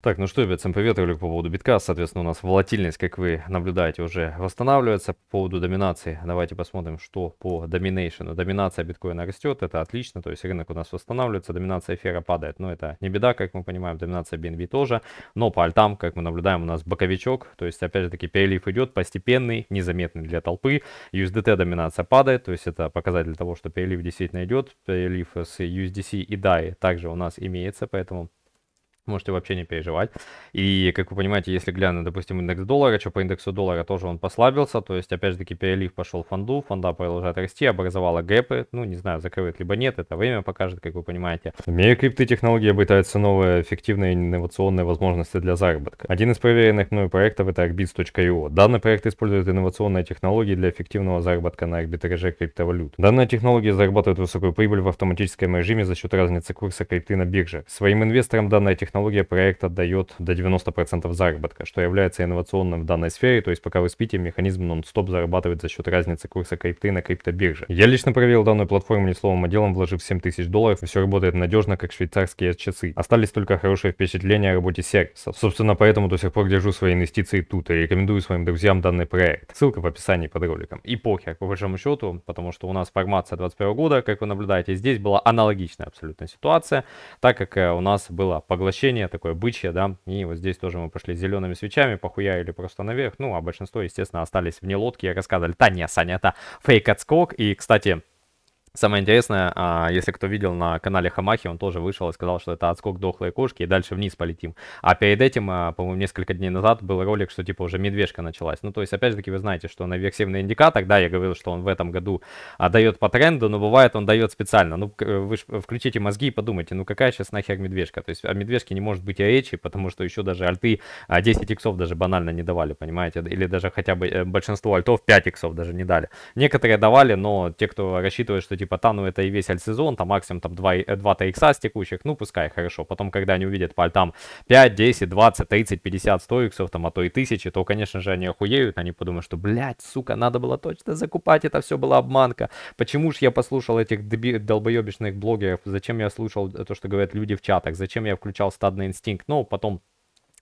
Так, ну что, ребят, всем привет, ролик по поводу битка. Соответственно, у нас волатильность, как вы наблюдаете, уже восстанавливается. По поводу доминации, давайте посмотрим, что по доминейшену. Доминация биткоина растет, это отлично, то есть рынок у нас восстанавливается, доминация эфира падает. Но это не беда, как мы понимаем, доминация BNB тоже. Но по альтам, как мы наблюдаем, у нас боковичок, то есть опять же таки перелив идет постепенный, незаметный для толпы. USDT доминация падает, то есть это показатель того, что перелив действительно идет. Перелив с USDC и DAI также у нас имеется, поэтому можете вообще не переживать. И, как вы понимаете, если глянуть, допустим, индекс доллара, что по индексу доллара тоже он послабился, то есть, опять же таки, перелив пошел в фонду, фонда продолжает расти, образовала гэпы, ну, не знаю, закроет либо нет, это время покажет, как вы понимаете. В мире крипто-технологии обретаются новые эффективные и инновационные возможности для заработка. Один из проверенных мной проектов — это Arbits.io. Данный проект использует инновационные технологии для эффективного заработка на арбитраже криптовалют. Данная технология зарабатывает высокую прибыль в автоматическом режиме за счет разницы курса крипты на бирже. Своим инвесторам данная технология проекта дает до 90% заработка, что является инновационным в данной сфере, то есть пока вы спите, механизм нон-стоп зарабатывает за счет разницы курса крипты на криптобирже. Я лично проверил данную платформу не словом, а делом, вложив 7000 долларов, и все работает надежно, как швейцарские часы. Остались только хорошие впечатления о работе сервисов. Собственно, поэтому до сих пор держу свои инвестиции тут и рекомендую своим друзьям данный проект. Ссылка в описании под роликом. И похер, по большому счету, потому что у нас формация 2021 года, как вы наблюдаете, здесь была аналогичная абсолютно ситуация, так как у нас было поглощение такое бычье, да, и вот здесь тоже мы пошли зелеными свечами, похуярили просто наверх, ну, а большинство, естественно, остались вне лодки и рассказывали: та не, Саня, это фейк отскок. И, кстати, самое интересное, если кто видел на канале Хамахи, он тоже вышел и сказал, что это отскок дохлой кошки и дальше вниз полетим. А перед этим, по-моему, несколько дней назад был ролик, что типа уже медвежка началась. Ну, то есть, опять же таки, вы знаете, что наверсивный индикатор, да, я говорил, что он в этом году дает по тренду, но бывает он дает специально. Ну, вы включите мозги и подумайте, ну какая сейчас нахер медвежка? То есть о медвежке не может быть и речи, потому что еще даже альты 10 иксов даже банально не давали, понимаете? Или даже хотя бы большинство альтов 5 иксов даже не дали. Некоторые давали, но те, кто рассчитывает, что типа ну это и весь альт-сезон, там максимум там 2 икса с текущих, ну пускай, хорошо. Потом, когда они увидят по альтам 5, 10, 20, 30, 50, 100 иксов, там, а то и 1000, то, конечно же, они охуеют, они подумают, что, блядь, сука, надо было точно закупать, это все была обманка. Почему ж я послушал этих долбоебичных блогеров, зачем я слушал то, что говорят люди в чатах, зачем я включал стадный инстинкт, но потом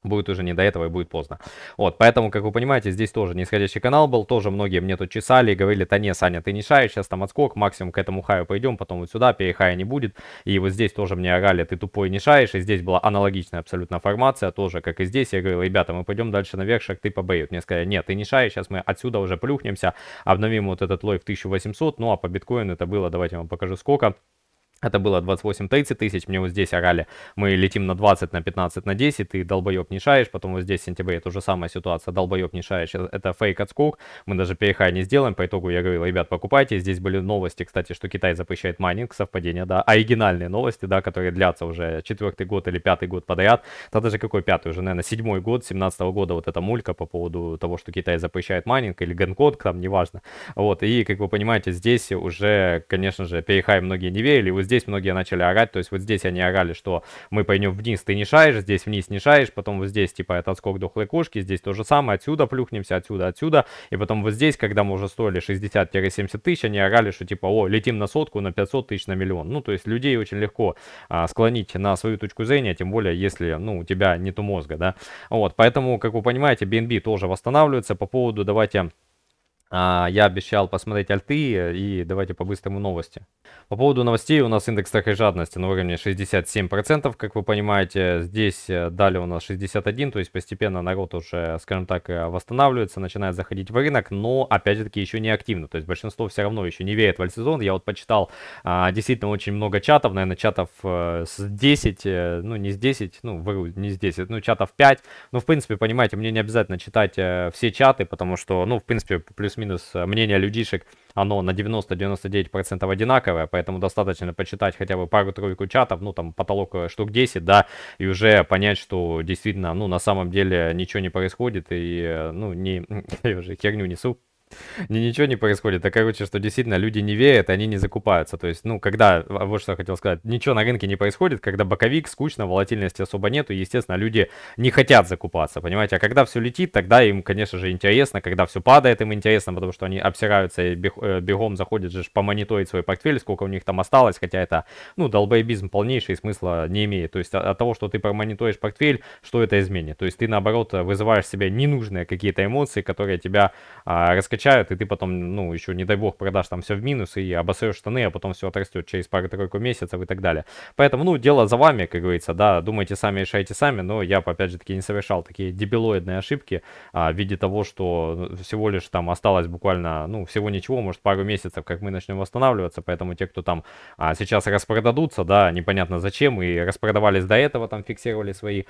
будет уже не до этого и будет поздно. Вот, поэтому, как вы понимаете, здесь тоже нисходящий канал был, тоже многие мне тут чесали и говорили: та не, Саня, ты не шаришь, сейчас там отскок, максимум к этому хаю пойдем, потом вот сюда, перехая не будет. И вот здесь тоже мне орали: ты тупой, не шаришь. И здесь была аналогичная абсолютно формация, тоже как и здесь. Я говорил: ребята, мы пойдем дальше наверх, шаг ты побоют. Мне сказали: нет, ты не шаришь, сейчас мы отсюда уже плюхнемся, обновим вот этот лой в 1800, ну а по биткоину это было, давайте я вам покажу сколько. Это было 28-30 тысяч, мне вот здесь орали: мы летим на 20, на 15, на 10, ты долбоеб не шаришь. Потом вот здесь в сентябре тоже самая ситуация: долбоеб не шаришь, это фейк отскок, мы даже перехай не сделаем. По итогу я говорил: ребят, покупайте. Здесь были новости, кстати, что Китай запрещает майнинг, совпадение, да, оригинальные новости, да, которые длятся уже 4-й год или 5-й год подряд. Да даже какой 5-й, уже, наверное, 7-й год, 17-го года вот эта мулька по поводу того, что Китай запрещает майнинг или генкод, там, неважно. Вот, и, как вы понимаете, здесь уже, конечно же, перехай многие не верили. Вот здесь многие начали орать, то есть вот здесь они орали, что мы пойдем вниз, ты не шаешь, здесь вниз не шаешь, потом вот здесь типа это отскок дохлой кошки, здесь то же самое, отсюда плюхнемся, отсюда, отсюда, и потом вот здесь, когда мы уже стоили 60-70 тысяч, они орали, что типа: о, летим на сотку, на 500 тысяч, на миллион. Ну, то есть людей очень легко склонить на свою точку зрения, тем более, если, ну, у тебя нету мозга, да. Вот, поэтому, как вы понимаете, BNB тоже восстанавливается. По поводу, давайте... Я обещал посмотреть альты, и давайте по-быстрому новости. По поводу новостей, у нас индекс страха и жадности на уровне 67%, как вы понимаете. Здесь далее у нас 61, то есть постепенно народ уже, скажем так, восстанавливается, начинает заходить в рынок, но опять же таки еще не активно, то есть большинство все равно еще не верит в альт-сезон. Я вот почитал действительно очень много чатов, наверное, чатов с 10, ну не с 10, ну вру, не с 10, ну чатов 5, ну в принципе, понимаете, мне не обязательно читать все чаты, потому что, ну в принципе, плюс минус мнение людишек, оно на 90-99% одинаковое, поэтому достаточно почитать хотя бы пару-тройку чатов, ну там потолок штук 10, да, и уже понять, что действительно, ну на самом деле ничего не происходит, и, ну, я уже херню несу. Ничего не происходит. А короче, что действительно люди не верят, они не закупаются. То есть, ну, когда, вот что я хотел сказать, ничего на рынке не происходит, когда боковик, скучно, волатильности особо нету, и, естественно, люди не хотят закупаться, понимаете? А когда все летит, тогда им, конечно же, интересно, когда все падает, им интересно, потому что они обсираются и бегом заходят же помониторить свой портфель, сколько у них там осталось, хотя это, ну, долбоебизм полнейший, смысла не имеет. То есть от того, что ты промониторишь портфель, что это изменит? То есть ты, наоборот, вызываешь себе ненужные какие-то эмоции, которые тебя раскачают, и ты потом, ну, еще, не дай бог, продашь там все в минус и обосрешь штаны, а потом все отрастет через пару-тройку месяцев и так далее. Поэтому, ну, дело за вами, как говорится, да, думайте сами, решайте сами, но я, опять же таки, не совершал такие дебилоидные ошибки в виде того, что всего лишь там осталось буквально, ну, всего ничего, может, пару месяцев, как мы начнем восстанавливаться, поэтому те, кто там сейчас распродадутся, да, непонятно зачем, и распродавались до этого, там, фиксировали свои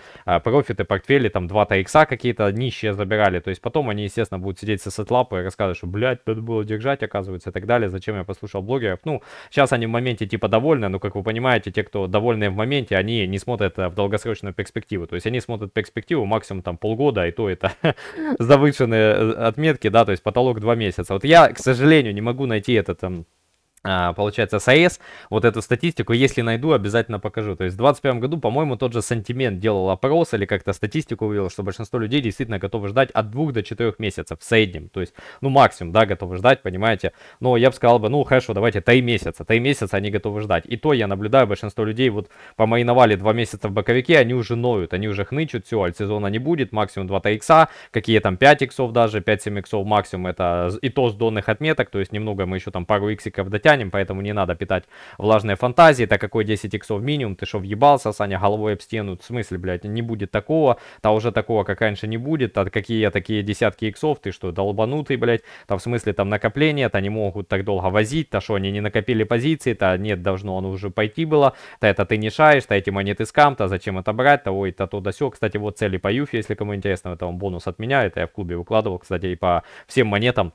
профиты, портфели, там, 2-3 икса какие-то нищие забирали, то есть потом они, естественно, будут сидеть со сетлапы и рассказывать, что, блядь, надо было держать, оказывается, и так далее, зачем я послушал блогеров, ну, сейчас они в моменте, типа, довольны, но, как вы понимаете, те, кто довольны в моменте, они не смотрят в долгосрочную перспективу, то есть они смотрят перспективу максимум, там, полгода, и то это завышенные отметки, да, то есть потолок 2 месяца, вот я, к сожалению, не могу найти этот, получается, САЭС, вот эту статистику, если найду, обязательно покажу. То есть в 2021 году, по-моему, тот же Sentiment делал опрос или как-то статистику вывел, что большинство людей действительно готовы ждать от 2 до 4 месяцев в среднем. То есть, ну, максимум, да, готовы ждать, понимаете. Но я бы сказал, ну, хорошо, давайте 3 месяца. 3 месяца они готовы ждать. И то я наблюдаю, большинство людей вот помариновали 2 месяца в боковике, они уже ноют, они уже хнычут, все, альтсезона не будет, максимум 2-3 икса, какие там 5 иксов даже, 5-7 иксов максимум, это и то с донных отметок, то есть немного мы еще там пару иксиков дотянем, поэтому не надо питать влажные фантазии. Это какой 10 иксов минимум, ты что въебался, Саня, головой об стену, в смысле, блядь, не будет такого, да уже такого, как раньше, не будет, а какие такие десятки иксов, ты что, долбанутый, блядь, там в смысле там накопления, то не могут так долго возить, то что они не накопили позиции, то нет, должно оно уже пойти было, то это ты не шаешь, то эти монеты скам, то зачем это брать, то ой, то да сё. Кстати, вот цели по юфе, если кому интересно, это вам бонус от меня, это я в клубе выкладывал, кстати, и по всем монетам.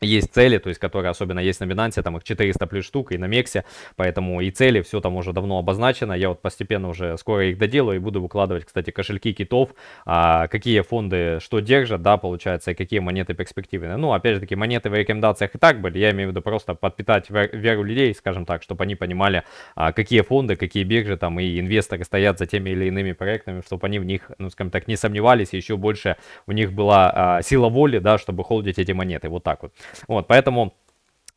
Есть цели, то есть, которые особенно есть на Binance, там их 400 плюс штук, и на Мексе, поэтому и цели, все там уже давно обозначено, я вот постепенно уже скоро их доделаю и буду выкладывать, кстати, кошельки китов, какие фонды что держат, да, получается, и какие монеты перспективные. Ну, опять же таки, монеты в рекомендациях и так были, я имею в виду просто подпитать веру людей, скажем так, чтобы они понимали, какие фонды, какие биржи там и инвесторы стоят за теми или иными проектами, чтобы они в них, ну, скажем так, не сомневались, и еще больше у них была сила воли, да, чтобы холдить эти монеты, вот так вот. Вот, поэтому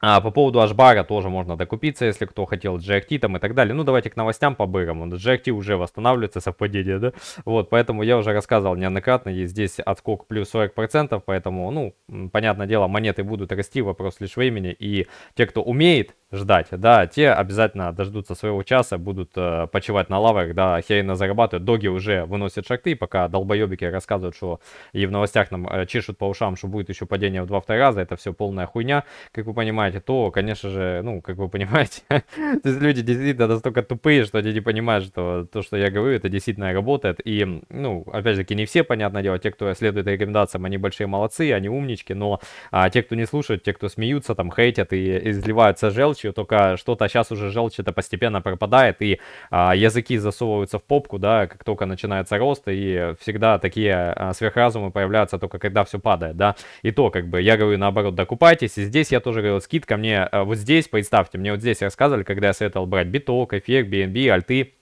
по поводу HBAR тоже можно докупиться, если кто хотел GRT там и так далее. Ну, давайте к новостям по бырам. GRT уже восстанавливается, совпадение, да? Вот, поэтому я уже рассказывал неоднократно, есть здесь отскок плюс 40%, поэтому, ну, понятное дело, монеты будут расти, вопрос лишь времени, и те, кто умеет ждать, да, те обязательно дождутся своего часа, будут почивать на лаврах, да, херенно зарабатывают, доги уже выносят шорты, пока долбоебики рассказывают, что и в новостях нам чешут по ушам, что будет еще падение в 2-2 раза, это все полная хуйня, как вы понимаете, то, конечно же, ну, как вы понимаете, то есть люди действительно настолько тупые, что они не понимают, что то, что я говорю, это действительно работает, и, ну, опять же таки, не все, понятное дело, те, кто следует рекомендациям, они большие молодцы, они умнички, но те, кто не слушают, те, кто смеются, там, хейтят и изливаются желчь, только что-то сейчас уже желчь-то постепенно пропадает, и языки засовываются в попку, да, как только начинается рост, и всегда такие сверхразумы появляются только когда все падает, да, и то, как бы, я говорю, наоборот, докупайтесь, и здесь я тоже говорил, скидка мне вот здесь, представьте, мне вот здесь рассказывали, когда я советовал брать биток, эфир, BNB, альты.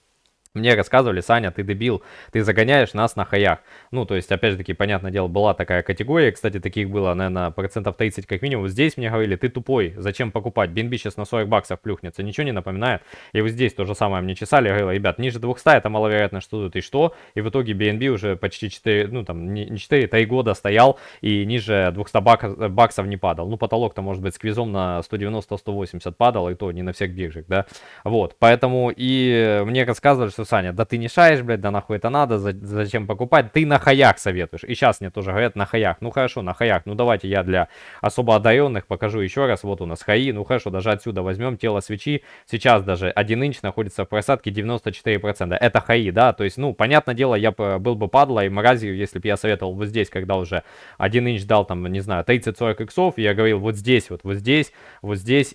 Мне рассказывали, Саня, ты дебил, ты загоняешь нас на хаях. Ну, то есть, опять же таки, понятное дело, была такая категория, кстати, таких было, наверное, процентов 30 как минимум. Здесь мне говорили, ты тупой, зачем покупать, BNB сейчас на 40 баксов плюхнется, ничего не напоминает. И вот здесь то же самое мне чесали, говорили, ребят, ниже 200 это маловероятно, что тут и что. И в итоге BNB уже почти 4, ну там, не 4, 3 года стоял и ниже 200 баксов не падал. Ну, потолок-то, может быть, с квизом на 190-180 падал, и то не на всех биржах, да. Вот, поэтому и мне рассказывали, что Саня, да ты не шаешь, блядь, да нахуй это надо, зачем покупать, ты на хаях советуешь. И сейчас мне тоже говорят на хаях, ну хорошо, на хаях, ну давайте я для особо одаренных покажу еще раз, вот у нас хаи, ну хорошо, даже отсюда возьмем тело свечи, сейчас даже 1 инч находится в просадке 94%, это хаи, да, то есть, ну, понятное дело, я был бы падла и мразью, если бы я советовал вот здесь, когда уже 1 инч дал, там, не знаю, 30-40 иксов, я говорил вот здесь, вот здесь,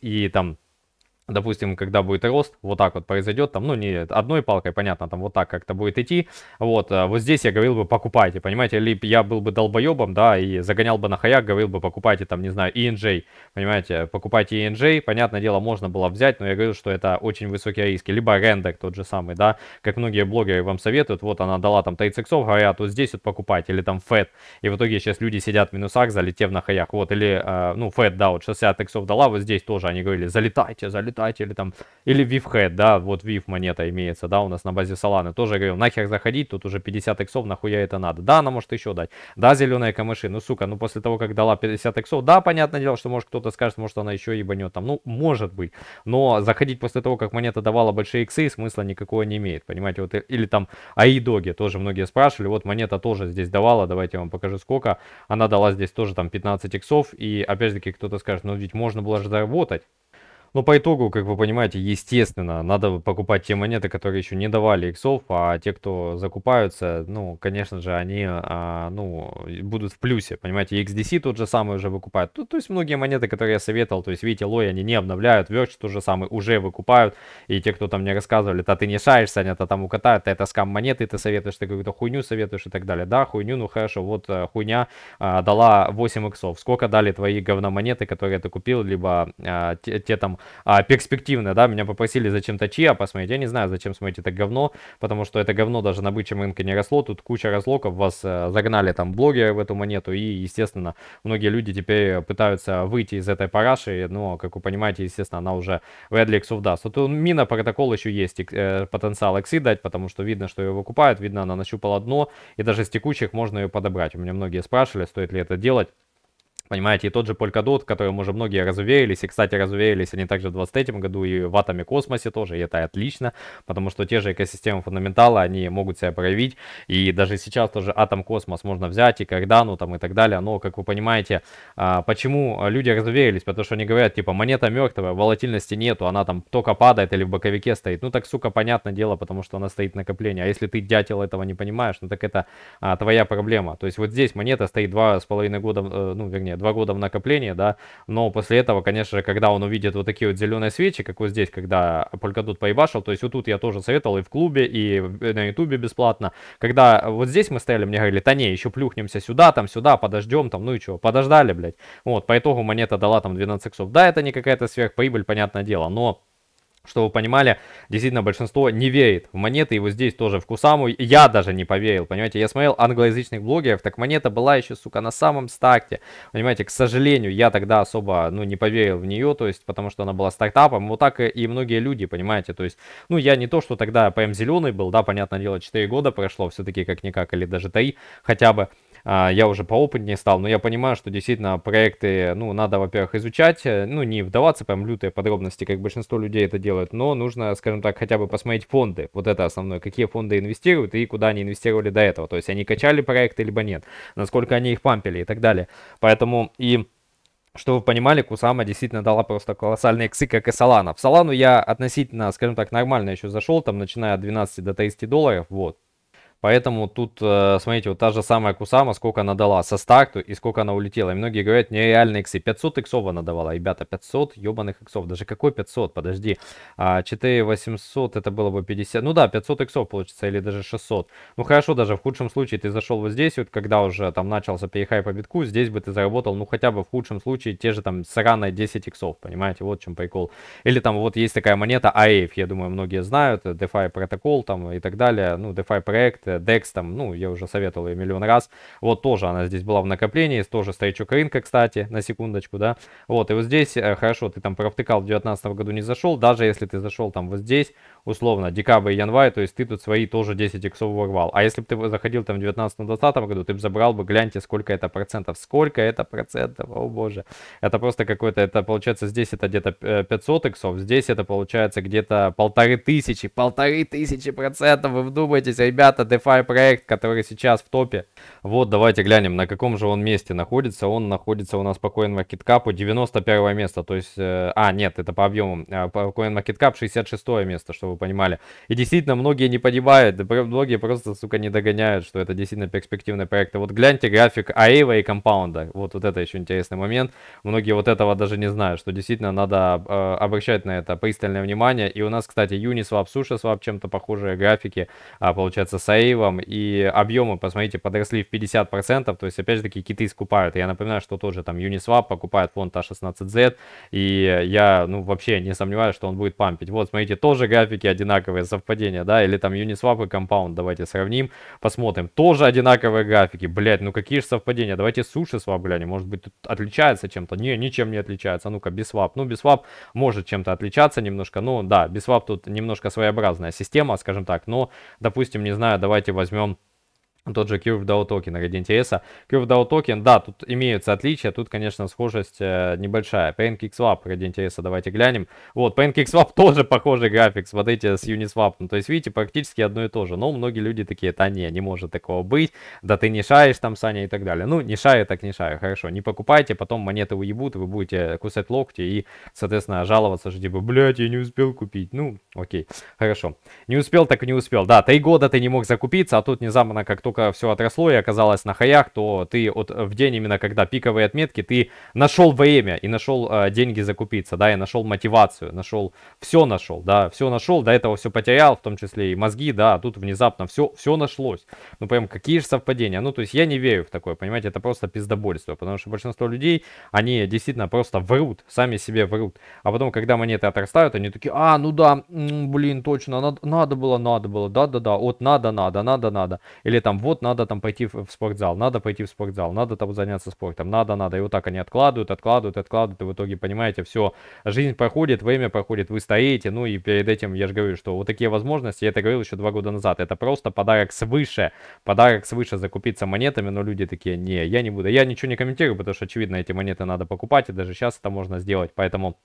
и там... допустим, когда будет рост, вот так вот произойдет, там, ну, не одной палкой, понятно, там, вот так как-то будет идти, вот, вот здесь я говорил бы, покупайте, понимаете, либо я был бы долбоебом, да, и загонял бы на хаяк, говорил бы, покупайте, там, не знаю, ENJ, понимаете, покупайте ENJ, понятное дело, можно было взять, но я говорил, что это очень высокие риски, либо рендер тот же самый, да, как многие блогеры вам советуют, вот она дала там 30 иксов, говорят, вот здесь вот покупайте, или там FED, и в итоге сейчас люди сидят в минусах, залетев на хаяк, вот, или, ну, FED, да, вот 60 иксов дала, вот здесь тоже они говорили, залетайте, залетайте, или там, или VIF-Head, да, вот VIF монета имеется, да, у нас на базе Solana, тоже говорил, нахер заходить, тут уже 50 иксов, нахуя это надо, да, она может еще дать, да, зеленые камыши, ну, сука, ну, после того, как дала 50 иксов, да, понятное дело, что, может, кто-то скажет, может, она еще ебанет там, ну, может быть, но заходить после того, как монета давала большие иксы, смысла никакого не имеет, понимаете, вот, или там AIDOGI, тоже многие спрашивали, вот, монета тоже здесь давала, давайте я вам покажу, сколько, она дала здесь тоже там 15 иксов, и, опять-таки, кто-то скажет, ну, ведь можно было же заработать. Но по итогу, как вы понимаете, естественно, надо покупать те монеты, которые еще не давали иксов, а те, кто закупаются, ну, конечно же, они, ну, будут в плюсе, понимаете, XDC тот же самый уже выкупают, то есть многие монеты, которые я советовал, то есть, видите, лой они не обновляют, Verge тот же самый уже выкупают, и те, кто там мне рассказывали, то ты не шаришь, Саня, то там укатают, то это скам монеты, ты советуешь, ты какую-то хуйню советуешь и так далее, да, хуйню, ну, хорошо, вот хуйня дала 8 иксов, сколько дали твои говномонеты, которые ты купил, либо те там, перспективно, да, меня попросили зачем-то ЧИА посмотреть, я не знаю, зачем смотреть это говно, потому что это говно даже на бычьем рынке не росло, тут куча разлоков, вас загнали там блогеры в эту монету, и, естественно, многие люди теперь пытаются выйти из этой параши, но, как вы понимаете, естественно, она уже вряд ли иксов даст. Вот у Мина протокол еще есть потенциал иксы дать, потому что видно, что ее выкупают, видно, она нащупала дно, и даже с текущих можно ее подобрать. У меня многие спрашивали, стоит ли это делать. Понимаете, и тот же Polkadot, которым уже многие разуверились, и, кстати, разуверились они также в 2023 году и в Атоме Космосе тоже, и это отлично, потому что те же экосистемы фундаментала, они могут себя проявить, и даже сейчас тоже Атом Космос можно взять, и Cardano там и так далее, но, как вы понимаете, почему люди разуверились, потому что они говорят, типа, монета мертвая, волатильности нету, она там только падает или в боковике стоит, ну так, сука, понятное дело, потому что она стоит накопление, а если ты, дятел, этого не понимаешь, ну так это твоя проблема, то есть вот здесь монета стоит 2,5 года, ну, вернее, 2 года в накоплении, да, но после этого, конечно же, когда он увидит вот такие вот зеленые свечи, как вот здесь, когда Polkadot поебашил, то есть вот тут я тоже советовал и в клубе, и на ютубе бесплатно, когда вот здесь мы стояли, мне говорили, да не, еще плюхнемся сюда, там, сюда, подождем, там, ну и что, подождали, блядь, вот, по итогу монета дала там 12 иксов, да, это не какая-то сверхприбыль, понятное дело, но... Чтобы вы понимали, действительно большинство не верит в монеты, и вот здесь тоже в Кусаму я даже не поверил, понимаете, я смотрел англоязычных блогеров, так монета была еще, сука, на самом старте, понимаете, к сожалению, я тогда особо, ну, не поверил в нее, то есть, потому что она была стартапом, вот так и многие люди, понимаете, то есть, ну, я не то, что тогда прям зеленый был, да, понятное дело, 4 года прошло, все-таки как-никак, или даже 3 хотя бы, я уже поопытнее стал, но я понимаю, что действительно проекты, ну, надо, во-первых, изучать, ну, не вдаваться прям в лютые подробности, как большинство людей это делают, но нужно, скажем так, хотя бы посмотреть фонды, вот это основное, какие фонды инвестируют и куда они инвестировали до этого, то есть они качали проекты, либо нет, насколько они их пампили и так далее, поэтому и... Чтобы вы понимали, Кусама действительно дала просто колоссальные иксы, как и Solana. В Solana я относительно, скажем так, нормально еще зашел, там, начиная от 12 до 30 долларов, вот. Поэтому тут, смотрите, вот та же самая Кусама, сколько она дала со старту и сколько она улетела. И многие говорят, нереальные иксы. 500 иксов она давала, ребята, 500 ебаных иксов. Даже какой 500? Подожди. 4800 это было бы 50. Ну да, 500 иксов получится или даже 600. Ну хорошо, даже в худшем случае ты зашел вот здесь, вот когда уже там начался перехай по битку, здесь бы ты заработал, ну хотя бы в худшем случае те же там сраные 10 иксов, понимаете? Вот в чем прикол. Или там вот есть такая монета AAF, я думаю, многие знают, DeFi протокол там и так далее, ну DeFi проект, DEX там, ну, я уже советовал ее миллион раз, вот тоже она здесь была в накоплении, тоже старичок рынка, кстати, на секундочку, да, вот, и вот здесь, хорошо, ты там провтыкал, в 2019 году не зашел, даже если ты зашел там вот здесь, условно, декабрь и январь, то есть ты тут свои тоже 10 иксов ворвал, а если бы ты заходил там в 19-20 году, ты бы забрал бы, гляньте, сколько это процентов, о боже, это просто какой-то, это получается здесь это где-то 500 иксов, здесь это получается где-то 1500, 1500%, вы вдумайтесь, ребята, DeFi DeFi проект, который сейчас в топе. Вот, давайте глянем, на каком же он месте находится. Он находится у нас по CoinMarketCap 91 место. То есть, нет, это по объемам. По CoinMarketCap 66 место, чтобы вы понимали. И действительно, многие не понимают, многие просто, сука, не догоняют, что это действительно перспективный проект. И вот гляньте график Аэва и Компаунда. Вот это еще интересный момент. Многие вот этого даже не знают, что действительно надо обращать на это пристальное внимание. И у нас, кстати, Uniswap, SushiSwap, чем-то похожие графики, получается, с Аэвом. И объемы, посмотрите, подросли в 50%, то есть, опять же таки, киты скупают. Я напоминаю, что тоже там Uniswap покупает фонд A16Z, и я, ну, вообще не сомневаюсь, что он будет пампить. Вот, смотрите, тоже графики одинаковые, совпадения, да, или там Uniswap и Compound, давайте сравним, посмотрим. Тоже одинаковые графики, блять, ну какие же совпадения. Давайте SushiSwap глянем, может быть, тут отличается чем-то? Не, ничем не отличается. А ну-ка, BSwap. Ну, BSwap может чем-то отличаться немножко, ну, да, BSwap тут немножко своеобразная система, скажем так, но, допустим, не знаю, давайте возьмем тот же Curve.io токен ради интереса. Curve.io токен, да, тут имеются отличия, тут, конечно, схожесть небольшая. PancakeSwap ради интереса давайте глянем. Вот, PancakeSwap тоже похожий график, смотрите, с Uniswap. Ну, то есть, видите, практически одно и то же. Но многие люди такие: да не, не может такого быть, да ты не шаришь там, Саня, и так далее. Ну, не шарю, так не шарю, хорошо, не покупайте, потом монеты уебут, вы будете кусать локти и, соответственно, жаловаться, что типа, блядь, я не успел купить. Ну, окей, хорошо. Не успел, так и не успел. Да, 3 года ты не мог закупиться, а тут внезапно, как только все отросло и оказалось на хаях, то ты вот в день, именно когда пиковые отметки, ты нашел время и нашел деньги закупиться, да, и нашел мотивацию, нашел все, до этого все потерял, в том числе и мозги, да, а тут внезапно все нашлось. Ну, прям какие же совпадения. Ну, то есть, я не верю в такое, понимаете, это просто пиздобольство, потому что большинство людей, они действительно просто врут, сами себе врут, а потом, когда монеты отрастают, они такие: а, ну да, блин, точно, надо было, да-да-да, вот надо, или там вот надо там пойти в спортзал, надо там заняться спортом, надо, и вот так они откладывают, и в итоге, понимаете, все, жизнь проходит, время проходит, вы стареете. Ну и перед этим, я же говорю, что вот такие возможности, я это говорил еще 2 года назад, это просто подарок свыше закупиться монетами, но люди такие: не, я не буду, я ничего не комментирую, потому что, очевидно, эти монеты надо покупать, и даже сейчас это можно сделать, поэтому...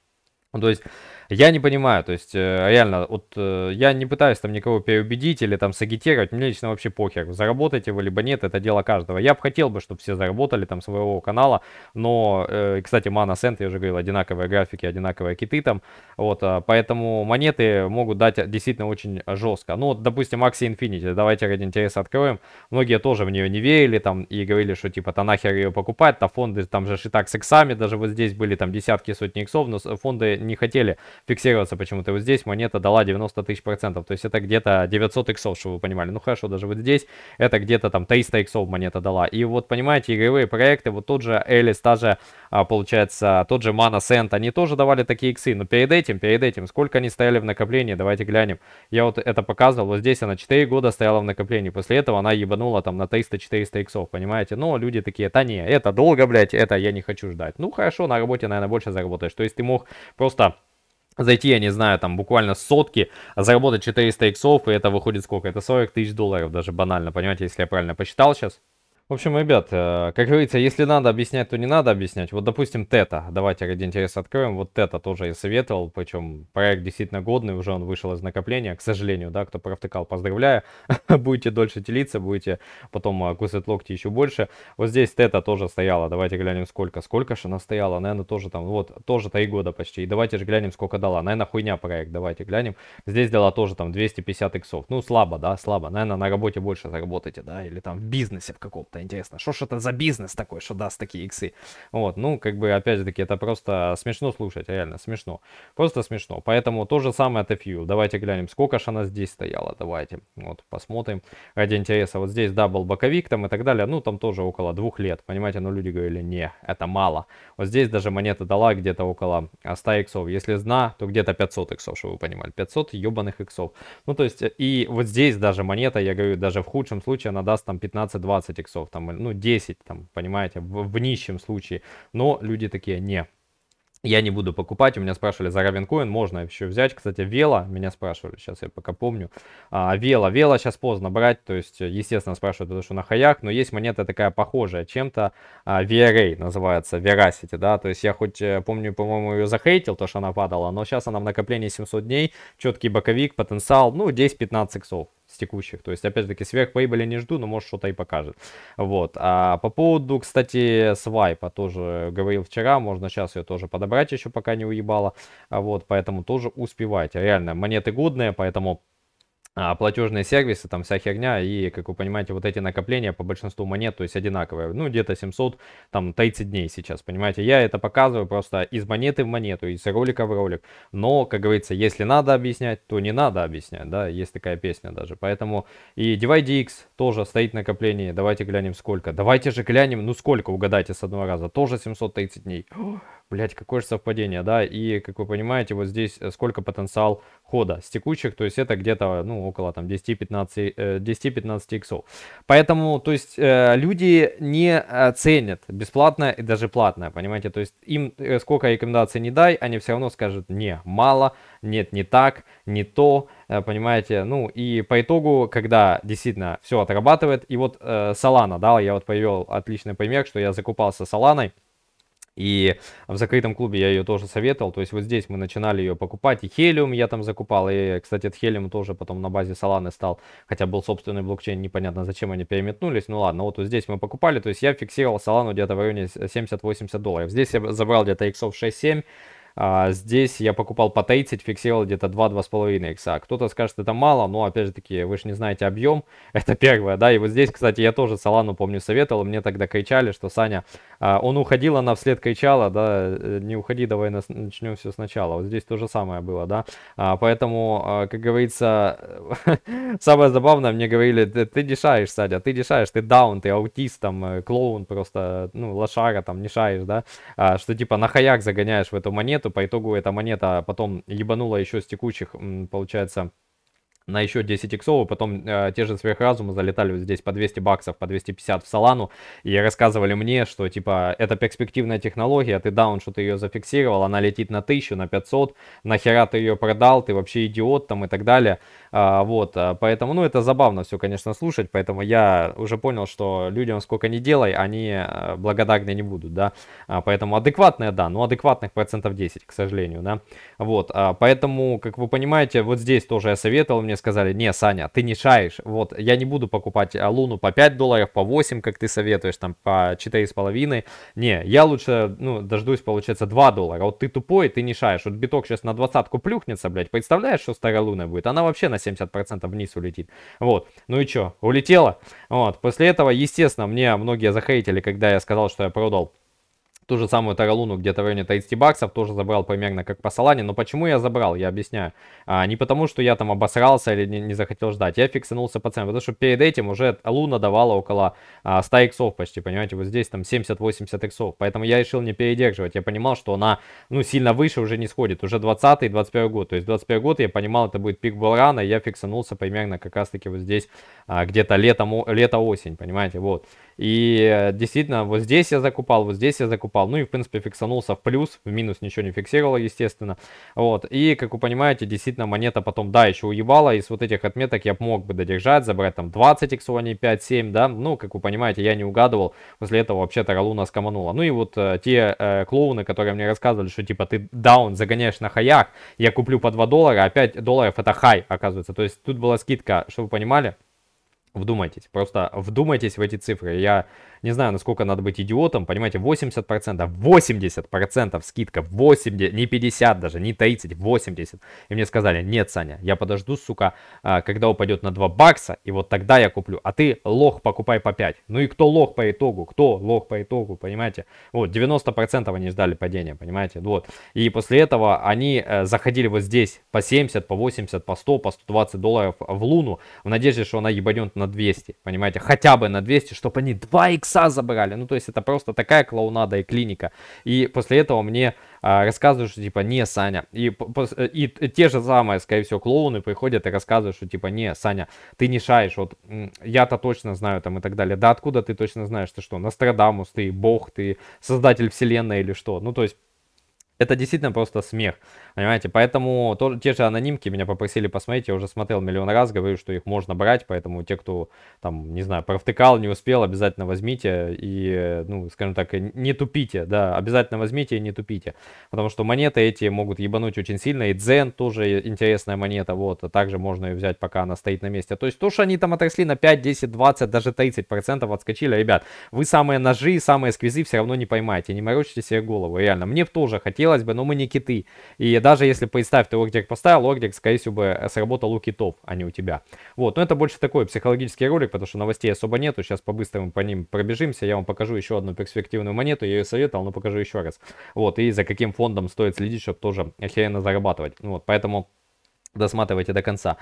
То есть, я не понимаю, то есть, реально, вот я не пытаюсь там никого переубедить или там сагитировать, мне лично вообще похер, заработаете вы либо нет, это дело каждого. Я бы хотел, чтобы все заработали там своего канала, но, кстати, ManaSend, я уже говорил, одинаковые графики, одинаковые киты там, вот, поэтому монеты могут дать действительно очень жестко. Ну, вот, допустим, Axie Infinity, давайте ради интереса откроем, многие тоже в нее не верили там и говорили, что типа, то нахер ее покупать, то фонды там же и так с иксами, даже вот здесь были там десятки, сотни иксов, но фонды не хотели фиксироваться почему-то. Вот здесь монета дала 90 000%, то есть это где-то 900 иксов, чтобы вы понимали. Ну хорошо, даже вот здесь это где-то там 300 иксов монета дала. И вот, понимаете, игровые проекты, вот тот же Элис, та же, получается, тот же ManaSend, они тоже давали такие иксы, но перед этим, сколько они стояли в накоплении, давайте глянем. Я вот это показывал, вот здесь она 4 года стояла в накоплении, после этого она ебанула там на 300-400 иксов, понимаете. Но люди такие: да не, это долго, блять, это я не хочу ждать. Ну хорошо, на работе, наверное, больше заработаешь, то есть ты мог просто зайти, я не знаю, там буквально сотки, заработать 400 иксов, и это выходит сколько? Это 40 000 долларов, даже банально, понимаете, если я правильно посчитал сейчас. В общем, ребят, как говорится, если надо объяснять, то не надо объяснять. Вот, допустим, Тета, давайте ради интереса откроем. Вот Тета тоже я советовал, причем проект действительно годный, уже он вышел из накопления, к сожалению, да, кто провтыкал, поздравляю, будете дольше телиться, будете потом кусать локти еще больше. Вот здесь Тета тоже стояла, давайте глянем, сколько же она стояла, наверное, тоже там, вот, тоже 3 года почти, и давайте же глянем, сколько дала, наверное, хуйня проект, давайте глянем, здесь дала тоже там 250 иксов, ну, слабо, наверное, на работе больше заработаете, да, или там в бизнесе в каком-то. Интересно, что ж это за бизнес такой, что даст такие иксы? Вот, ну, как бы, опять же таки, это просто смешно слушать, реально смешно, просто смешно. Поэтому то же самое TFU, давайте глянем, сколько же она здесь стояла, давайте, вот, посмотрим, ради интереса. Вот здесь, да, был боковик там и так далее, ну, там тоже около 2 лет, понимаете, но люди говорили: не, это мало. Вот здесь даже монета дала где-то около 100 иксов, если зна, то где-то 500 иксов, чтобы вы понимали, 500 ебаных иксов. Ну, то есть, и вот здесь даже монета, я говорю, даже в худшем случае она даст там 15-20 иксов. Там, ну, 10, там, понимаете, в нищем случае. Но люди такие: не, я не буду покупать. У меня спрашивали за Равенкоин, можно еще взять. Кстати, Вела, меня спрашивали, сейчас я пока помню. Вела сейчас поздно брать, то есть, естественно, спрашивают, потому что на хаях, но есть монета такая похожая чем-то, VRA называется, Veracity, да, то есть я хоть помню, по-моему, ее захейтил, то, что она падала, но сейчас она в накоплении 700 дней, четкий боковик, потенциал, ну, 10-15 иксов. с текущих. То есть, опять-таки, сверхприбыли не жду, но может что-то и покажет. Вот. А по поводу, кстати, свайпа тоже говорил вчера, можно сейчас ее тоже подобрать еще, пока не уебало. Вот, поэтому тоже успевайте. Реально, монеты годные, поэтому... платежные сервисы, там вся херня, и, как вы понимаете, вот эти накопления по большинству монет, то есть одинаковые, ну, где-то 730 дней сейчас, понимаете, я это показываю просто из монеты в монету, из ролика в ролик, но, как говорится, если надо объяснять, то не надо объяснять, да, есть такая песня даже, поэтому, и DivideX тоже стоит накопление, давайте глянем сколько, давайте же глянем, ну, сколько, угадайте с одного раза, тоже 730 дней, блять, какое же совпадение, да, и, как вы понимаете, вот здесь сколько потенциал хода с текущих, то есть это где-то, ну, около там 10-15 иксов. Поэтому, то есть, люди не ценят бесплатное и даже платное, понимаете, то есть им сколько рекомендаций не дай, они все равно скажут, не, мало, нет, не так, не то, понимаете, ну, и по итогу, когда действительно все отрабатывает, и вот Solana, да, я вот привел отличный пример, что я закупался Solana, и в закрытом клубе я ее тоже советовал, то есть вот здесь мы начинали ее покупать, и Helium я там закупал, и, кстати, от Helium тоже потом на базе Solana стал, хотя был собственный блокчейн, непонятно зачем они переметнулись, ну ладно, вот здесь мы покупали, то есть я фиксировал Solana где-то в районе 70-80 долларов, здесь я забрал где-то иксов 6-7, здесь я покупал по 30, фиксировал где-то 2-2,5 икса. Кто-то скажет, это мало, но опять же таки, вы же не знаете объем, это первое, да, и вот здесь, кстати, я тоже Солану, помню, советовал, мне тогда кричали, что Саня, он уходил, она вслед кричала, да, не уходи, давай начнем все сначала, вот здесь то же самое было, да, поэтому, как говорится, самое забавное, мне говорили, ты не шаришь, Саня, ты не шаришь, ты даун, ты аутист, там, клоун просто, ну, лошара, там, не шаришь, да, что типа на хаяк загоняешь в эту монету, по итогу эта монета потом ебанула еще с текущих, получается, на еще 10 иксов, потом те же сверхразумы залетали вот здесь по 200 баксов, по 250 в Солану, и рассказывали мне, что, типа, это перспективная технология, ты даун, что ты ее зафиксировал, она летит на 1000, на 500, нахера ты ее продал, ты вообще идиот, там, и так далее, вот, поэтому, ну, это забавно все, конечно, слушать, поэтому я уже понял, что людям сколько ни делай, они благодарны не будут, да, поэтому адекватная, да, но адекватных процентов 10, к сожалению, да, вот, поэтому, как вы понимаете, вот здесь тоже я советовал, мне сказали, не, Саня, ты не шаришь, вот, я не буду покупать Луну по 5 долларов, по 8, как ты советуешь, там, по 4,5, не, я лучше, ну, дождусь, получается, 2 доллара, вот ты тупой, ты не шаришь, вот биток сейчас на 20-ку плюхнется, блядь, представляешь, что старая Луна будет, она вообще на 70% вниз улетит, вот, ну и чё, улетела, вот, после этого, естественно, мне многие захейтили, когда я сказал, что я продал ту же самую Таралуну где-то в районе 30 баксов, тоже забрал примерно как по Solana, но почему я забрал, я объясняю, не потому, что я там обосрался или не захотел ждать, я фиксанулся по цене, потому что перед этим уже Луна давала около 100 иксов почти, понимаете, вот здесь там 70-80 иксов, поэтому я решил не передерживать, я понимал, что она, ну, сильно выше уже не сходит, уже 20-21 год, то есть 21 год я понимал, это будет пик Булрана, и я фиксанулся примерно как раз таки вот здесь, где-то лето-осень, понимаете, вот. И действительно, вот здесь я закупал, ну и в принципе фиксанулся в плюс, в минус ничего не фиксировал, естественно, вот, и как вы понимаете, действительно монета потом, да, еще уебала, из вот этих отметок я мог бы додержать, забрать там 20 иксов, а не 5-7, да, ну, как вы понимаете, я не угадывал, после этого вообще Таралуна скоманула, ну и вот те клоуны, которые мне рассказывали, что типа ты даун загоняешь на хаях, я куплю по 2 доллара, а 5 долларов это хай, оказывается, то есть тут была скидка, что вы понимали. Вдумайтесь, просто вдумайтесь в эти цифры. Я не знаю, насколько надо быть идиотом, понимаете, 80% скидка, 80, не 50 даже, не 30, 80. И мне сказали, нет, Саня, я подожду, сука, когда упадет на 2 бакса, и вот тогда я куплю, а ты лох покупай по 5. Ну и кто лох по итогу, понимаете? Вот, 90% они ждали падения, понимаете, вот. И после этого они заходили вот здесь по 70, по 80, по 100, по 120 долларов в Луну, в надежде, что она ебанет на 200, понимаете, хотя бы на 200, чтобы они 2 икса забрали, ну то есть это просто такая клоунада и клиника, и после этого мне рассказывают, что типа не, Саня, и те же самые, скорее всего, клоуны приходят и рассказывают, что типа не, Саня, ты не шаришь, вот я-то точно знаю там и так далее, да откуда ты точно знаешь, ты что, Нострадамус, ты бог, ты создатель вселенной или что, ну то есть Это действительно просто смех, понимаете? Поэтому те же анонимки меня попросили посмотреть, я уже смотрел миллион раз, говорю, что их можно брать, поэтому те, кто там, не знаю, провтыкал, не успел, обязательно возьмите и, ну, скажем так, не тупите, да, обязательно возьмите и не тупите, потому что монеты эти могут ебануть очень сильно, и Дзен тоже интересная монета, вот, а также можно ее взять, пока она стоит на месте. То есть то, что они там отросли на 5, 10, 20, даже 30% отскочили, ребят, вы самые ножи, самые сквизы все равно не поймаете, не морочите себе голову, реально, мне тоже хотелось бы, но мы не киты. И даже если, представь, ты ордер поставил, ордер, скорее всего, бы сработал у китов, а не у тебя. Вот, но это больше такой психологический ролик, потому что новостей особо нету. Сейчас по-быстрому по ним пробежимся. Я вам покажу еще одну перспективную монету. Я ее советовал, но покажу еще раз. Вот, и за каким фондом стоит следить, чтобы тоже охеренно зарабатывать. Вот, поэтому досматривайте до конца.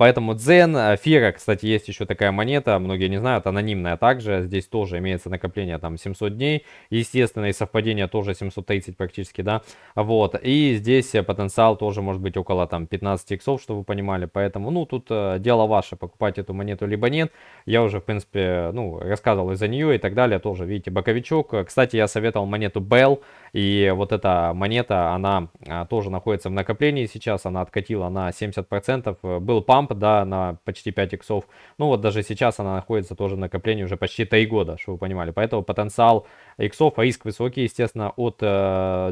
Поэтому Дзен, Фира, кстати, есть еще такая монета, многие не знают, анонимная также. Здесь тоже имеется накопление там 700 дней, естественно, и совпадение тоже 730 практически, да. Вот, и здесь потенциал тоже может быть около там 15 иксов, чтобы вы понимали. Поэтому, ну, тут дело ваше, покупать эту монету либо нет. Я уже, в принципе, ну, рассказывал из-за нее и так далее. Тоже, видите, боковичок. Кстати, я советовал монету Bell, и вот эта монета, она тоже находится в накоплении сейчас, она откатила на 70%, был памп, да, на почти 5 иксов, ну вот даже сейчас она находится тоже в накоплении уже почти 3 года, чтобы вы понимали, поэтому потенциал иксов, риск высокий, естественно, от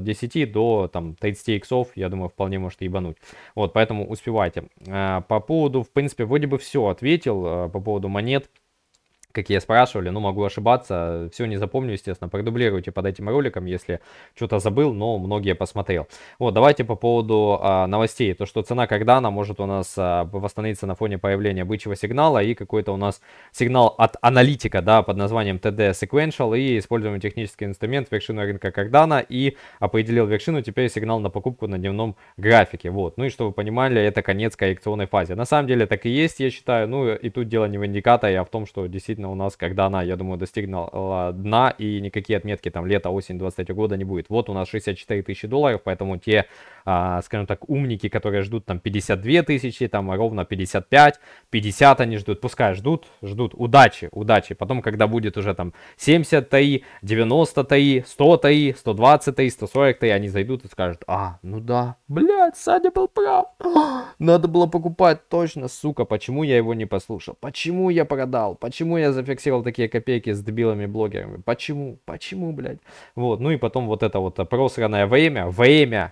10 до там 30 иксов, я думаю, вполне может ебануть, вот, поэтому успевайте. По поводу, в принципе, вроде бы все ответил, по поводу монет, какие спрашивали, ну могу ошибаться, все не запомню, естественно, продублируйте под этим роликом, если что-то забыл, но многие посмотрел. Вот, давайте по поводу новостей, то что цена Кардана может у нас восстановиться на фоне появления бычьего сигнала и какой-то у нас сигнал от аналитика, да, под названием TD Sequential, и используемый технический инструмент вершину рынка Кардана и определил вершину, теперь сигнал на покупку на дневном графике, вот, ну и что вы понимали, это конец коррекционной фазы, на самом деле так и есть, я считаю, ну и тут дело не в индикаторе, а в том, что действительно у нас, когда она, я думаю, достигла дна, и никакие отметки там лето-осень 23 года не будет. Вот у нас 64 тысячи долларов, поэтому те, скажем так, умники, которые ждут там 52 тысячи, там ровно 55, 50 они ждут, пускай ждут, удачи, удачи. Потом, когда будет уже там 70 таи, 90 таи, 100 таи, 120 таи, 140 таи, они зайдут и скажут, а, ну да, блядь, Саня был прав, надо было покупать точно, сука, почему я его не послушал, почему я продал, почему я зафиксировал такие копейки с дебилами блогерами, почему, блядь, вот, ну и потом вот это вот просранное время,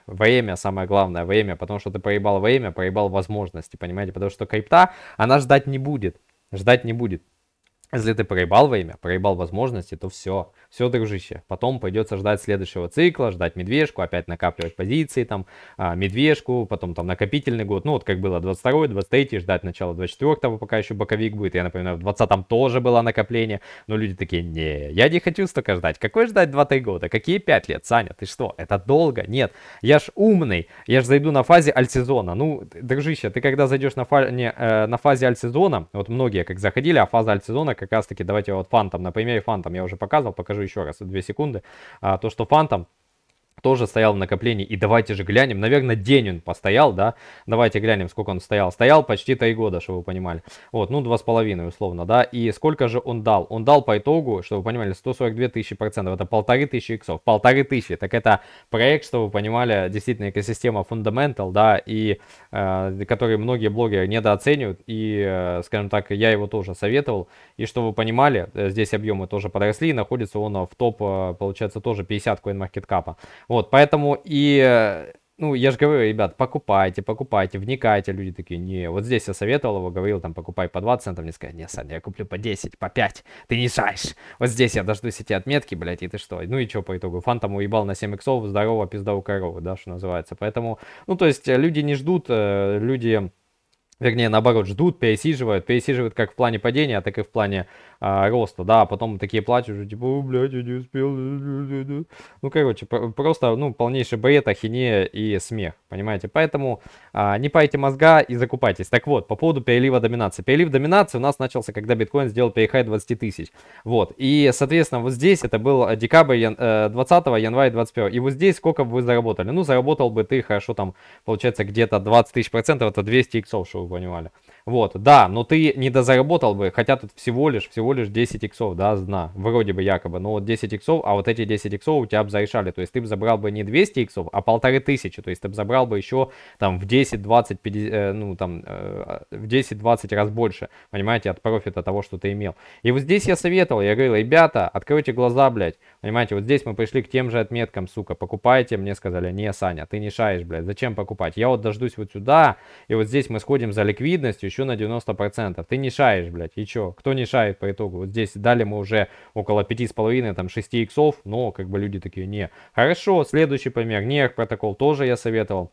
самое главное, время, потому что ты проебал время, проебал возможности, понимаете, потому что крипта, она ждать не будет, Если ты проебал время, проебал возможности, то все, дружище. Потом придется ждать следующего цикла, ждать медвежку, опять накапливать позиции, там, медвежку, потом там накопительный год. Ну, вот как было 22-й, 23-й, ждать начала 24-го, пока еще боковик будет. Я напоминаю, в 20-м тоже было накопление, но люди такие, не, я не хочу столько ждать. Какой ждать 2-3 года? Какие 5 лет, Саня? Ты что, это долго? Нет, я ж умный, я ж зайду на фазе альтсезона. Ну, дружище, ты когда зайдешь на фазе альтсезона, вот многие как заходили, а фаза альтсезона, как раз таки, давайте вот фантом, на примере фантом я уже показывал, покажу еще раз, 2 секунды, то, что фантом тоже стоял в накоплении, и давайте же глянем, наверное, день он постоял, да, давайте глянем, сколько он стоял, почти 3 года, чтобы вы понимали, вот, ну, 2,5 условно, да, и сколько же он дал, по итогу, чтобы вы понимали, 142 тысячи %, это 1500 иксов, 1500, так это проект, чтобы вы понимали, действительно, экосистема фундаментал, да, и который многие блогеры недооценивают, и, скажем так, я его тоже советовал, и чтобы вы понимали, здесь объемы тоже подросли, и находится он в топ, получается, тоже 50 CoinMarketCap. Вот, поэтому и, ну, я же говорю, ребят, покупайте, вникайте, люди такие, не, вот здесь я советовал его, говорил, там, покупай по 20 центов, мне сказали, не, Саня, я куплю по 10, по 5, ты не шаешь, вот здесь я дождусь эти отметки, блядь, и ты что, ну и что по итогу, фантом уебал на 7 иксов, здорово, пизда у коровы, да, что называется, поэтому, ну, то есть, люди не ждут, люди... Вернее, наоборот, ждут, пересиживают как в плане падения, так и в плане роста, да, а потом такие плачут, уже типа, о, блядь, я не успел, ну, короче, просто, ну, полнейший бред, ахинея и смех, понимаете, поэтому не парите мозга и закупайтесь. Так вот, по поводу перелива доминации. Перелив доминации у нас начался, когда биткоин сделал перехай 20 тысяч, вот, и, соответственно, вот здесь это был декабрь 20, январь 21, и вот здесь сколько бы вы заработали? Ну, заработал бы ты, хорошо, там, получается, где-то 20 тысяч %, это 200 иксов, чтобы понимали. Вот, да, но ты не дозаработал бы, хотя тут всего лишь 10 иксов, да, с дна, вроде бы якобы, но вот 10 иксов, а вот эти 10 иксов у тебя бы зарешали, то есть ты бы забрал бы не 200 иксов, а 1500, то есть ты бы забрал бы еще там в 10-20, ну там, в 10-20 раз больше, понимаете, от профита того, что ты имел. И вот здесь я советовал, я говорил, ребята, откройте глаза, блядь, понимаете, вот здесь мы пришли к тем же отметкам, сука, покупайте, мне сказали, не, Саня, ты не шаешь, блядь, зачем покупать, я вот дождусь вот сюда, и вот здесь мы сходим за ликвидностью, еще на 90%. Ты не шаешь, блядь. И чё? Кто не шает по итогу? Вот здесь дали мы уже около 5,5, там 6 иксов, но как бы люди такие, не. Хорошо, следующий пример. Нерк протокол тоже я советовал.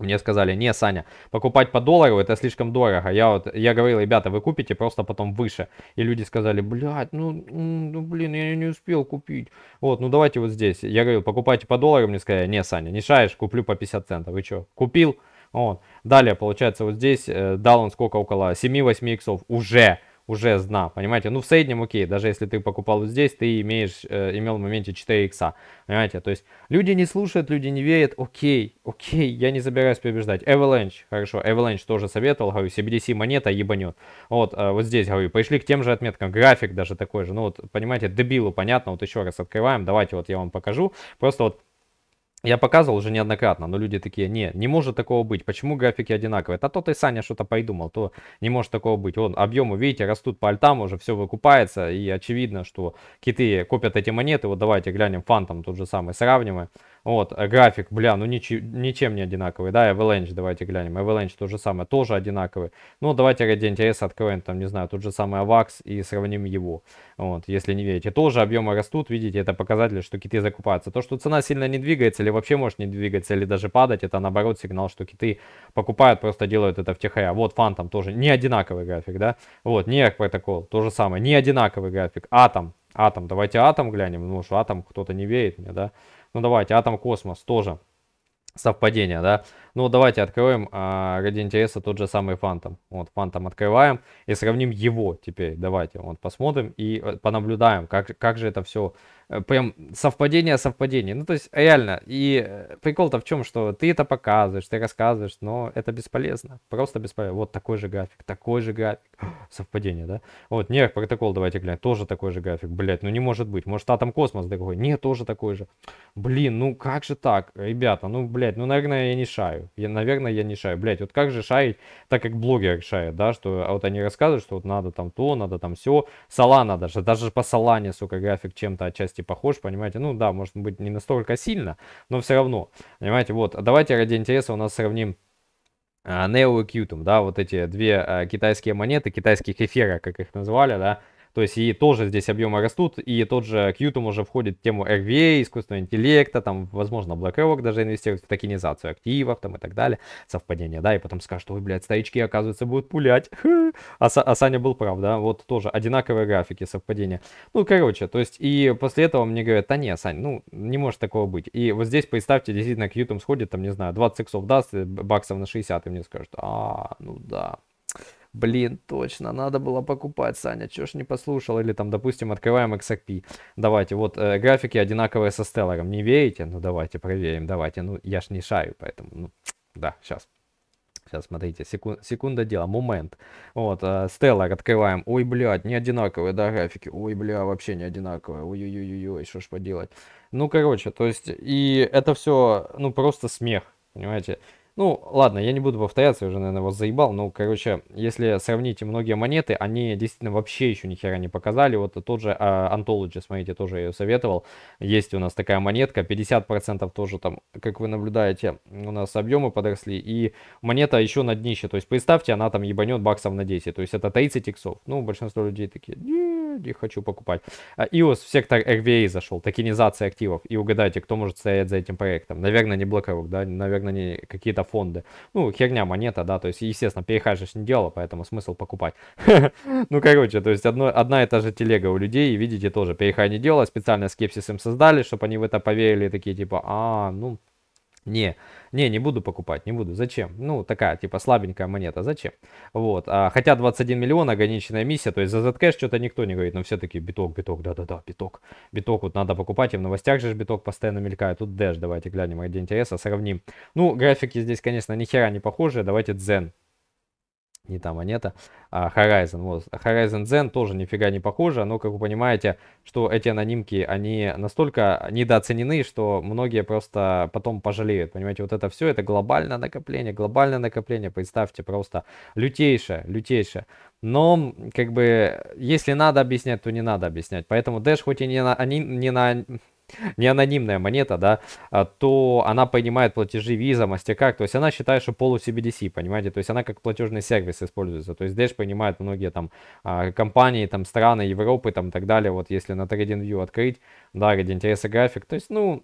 Мне сказали, не, Саня, покупать по доллару это слишком дорого. Я говорил, ребята, вы купите просто потом выше. И люди сказали, блядь, блин, я не успел купить. Вот, ну давайте вот здесь. Я говорил, покупайте по доллару. Мне сказали, не, Саня, не шаешь, куплю по 50 центов. Вы чё, купил? Вот. Далее, получается, вот здесь дал он сколько, около 7-8 иксов уже с дна, понимаете, ну в среднем окей, даже если ты покупал вот здесь, ты имел в моменте 4 икса, понимаете, то есть люди не слушают, люди не верят, окей, я не собираюсь побеждать. Avalanche, хорошо, Avalanche тоже советовал, говорю, CBDC монета ебанет, вот здесь, говорю, пришли к тем же отметкам, график даже такой же, ну вот, понимаете, дебилу понятно, вот еще раз открываем, давайте вот я вам покажу, просто вот, я показывал уже неоднократно, но люди такие, не может такого быть, почему графики одинаковые? А то ты, Саня, что-то придумал, то не может такого быть. Вон, объемы, видите, растут по альтам, уже все выкупается, и очевидно, что киты копят эти монеты. Вот давайте глянем, фантом тот же самый, сравниваем. Вот, график, бля, ну ничем не одинаковый, да, Avalanche, давайте глянем, Avalanche то же самое, тоже одинаковый. Ну, давайте ради интереса откроем, там, не знаю, тот же самый AVAX и сравним его, вот, если не верите. Тоже объемы растут, видите, это показатель, что киты закупаются. То, что цена сильно не двигается или вообще может не двигаться, или даже падать, это, наоборот, сигнал, что киты покупают, просто делают это втихаря. Вот, Phantom тоже не одинаковый график, да, вот, NERC протокол, то же самое, не одинаковый график, Атом, давайте Атом глянем, потому что Атом кто-то не верит мне, да. Ну давайте, Атом Космос тоже совпадение, да. Ну давайте откроем ради интереса тот же самый Фантом. Вот Фантом открываем и сравним его теперь. Давайте вот посмотрим и понаблюдаем, как же это все. Прям совпадение. Ну то есть реально. И прикол-то в чем, что ты это показываешь, ты рассказываешь, но это бесполезно. Просто бесполезно. Вот такой же график. Совпадение, да? Вот, NERC протокол, давайте глянем. Тоже такой же график. Блять, ну не может быть. Может, Атом Космос другой? Нет, тоже такой же. Блин, ну как же так? Ребята, ну блять, ну наверное я не шаю. Блять, вот как же шарить, так как блогер шарит, да? Что вот они рассказывают, что вот надо там то, надо там все. Солана даже по Солане, сука, график чем-то отчасти похож, понимаете, ну да, может быть не настолько сильно, но все равно, понимаете, вот, давайте ради интереса у нас сравним Neo и Qtum, да, вот эти две китайские монеты, китайских эфира, как их назвали, да, то есть и тоже здесь объемы растут, и тот же Qtum уже входит в тему RVA, искусственного интеллекта, там, возможно, BlackRock даже инвестирует в токенизацию активов, там, и так далее, совпадение, да, и потом скажут, ой, блядь, старички, оказывается, будут пулять, а Саня был прав, да, вот тоже одинаковые графики, совпадения, ну, короче, то есть, и после этого мне говорят, да не, Сань, ну, не может такого быть, и вот здесь, представьте, действительно, Qtum сходит, там, не знаю, 20 иксов даст, баксов на 60, и мне скажут, ну, да. Блин, точно, надо было покупать, Саня, чё ж не послушал, или там, допустим, открываем XRP, давайте, вот графики одинаковые со Стелларом, не верите? Ну, давайте проверим, давайте, ну, я ж не шарю, поэтому, ну, да, сейчас, смотрите, секунда дела, момент, вот, Stellar открываем, ой, блядь, не одинаковые, да, графики, ой, бля, вообще не одинаковые, ой-ой-ой-ой, что ж поделать, ну, короче, то есть, и это все, ну, просто смех, понимаете. Ну, ладно, я не буду повторяться, я уже, наверное, вас заебал. Ну, короче, если сравните многие монеты, они действительно вообще еще ни хера не показали. Вот тот же Anthology, смотрите, тоже я ее советовал. Есть у нас такая монетка, 50% тоже там, как вы наблюдаете, у нас объемы подросли. И монета еще на днище, то есть представьте, она там ебанет баксов на 10, то есть это 30 иксов. Ну, большинство людей такие, не хочу покупать. EOS в сектор RVA зашел, токенизация активов. И угадайте, кто может стоять за этим проектом. Наверное, не BlackRock, да, наверное, не какие-то фонды. Ну, херня, монета, да, то есть, естественно, перехажешь не дело, поэтому смысл покупать. Ну, короче, то есть, одна и та же телега у людей, и видите, тоже перехай не дело, специально скепсис им создали, чтобы они в это поверили, такие, типа, ну, не буду покупать, не буду, зачем? Ну, такая, типа, слабенькая монета, зачем? Вот, хотя 21 миллион, ограниченная миссия, то есть за Zcash что-то никто не говорит, но все-таки биток, да-да-да, биток вот надо покупать, и в новостях же биток постоянно мелькает, тут Dash, давайте глянем ради интереса, сравним. Ну, графики здесь, конечно, ни хера не похожие, давайте Zen. не та монета, а Horizon. Вот. Horizon Zen тоже нифига не похоже, но, как вы понимаете, что эти анонимки, они настолько недооценены, что многие просто потом пожалеют. Понимаете, вот это все, это глобальное накопление, представьте, просто лютейшее, лютейшее. Но, как бы, если надо объяснять, то не надо объяснять. Поэтому Dash, хоть и не анонимная монета, да, то она принимает платежи Visa, MasterCard, то есть она считает, что полу-CBDC, понимаете, то есть она как платежный сервис используется, то есть Dash принимает многие там компании, там страны Европы, там и так далее, вот если на TradingView открыть, да, ради интереса график, то есть, ну,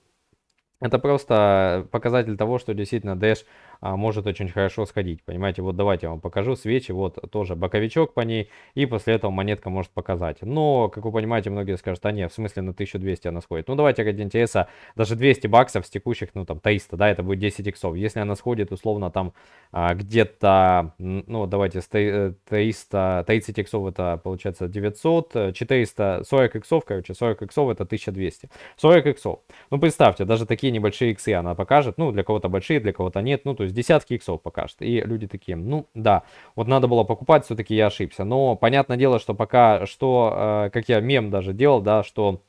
это просто показатель того, что действительно Dash может очень хорошо сходить, понимаете, вот давайте я вам покажу свечи, вот тоже боковичок по ней, и после этого монетка может показать, но, как вы понимаете, многие скажут, а нет, в смысле на 1200 она сходит, ну давайте ради интереса, даже 200 баксов с текущих, ну там 300, да, это будет 10 иксов, если она сходит условно там где-то, ну давайте 30 иксов это получается 900, 440 иксов, короче, 40 иксов это 1200, 40 иксов, ну представьте, даже такие небольшие иксы она покажет, ну для кого-то большие, для кого-то нет, ну то есть десятки иксов покажет. И люди такие, ну да, вот надо было покупать, все-таки я ошибся. Но понятное дело, что пока что, как я мем даже делал, да, что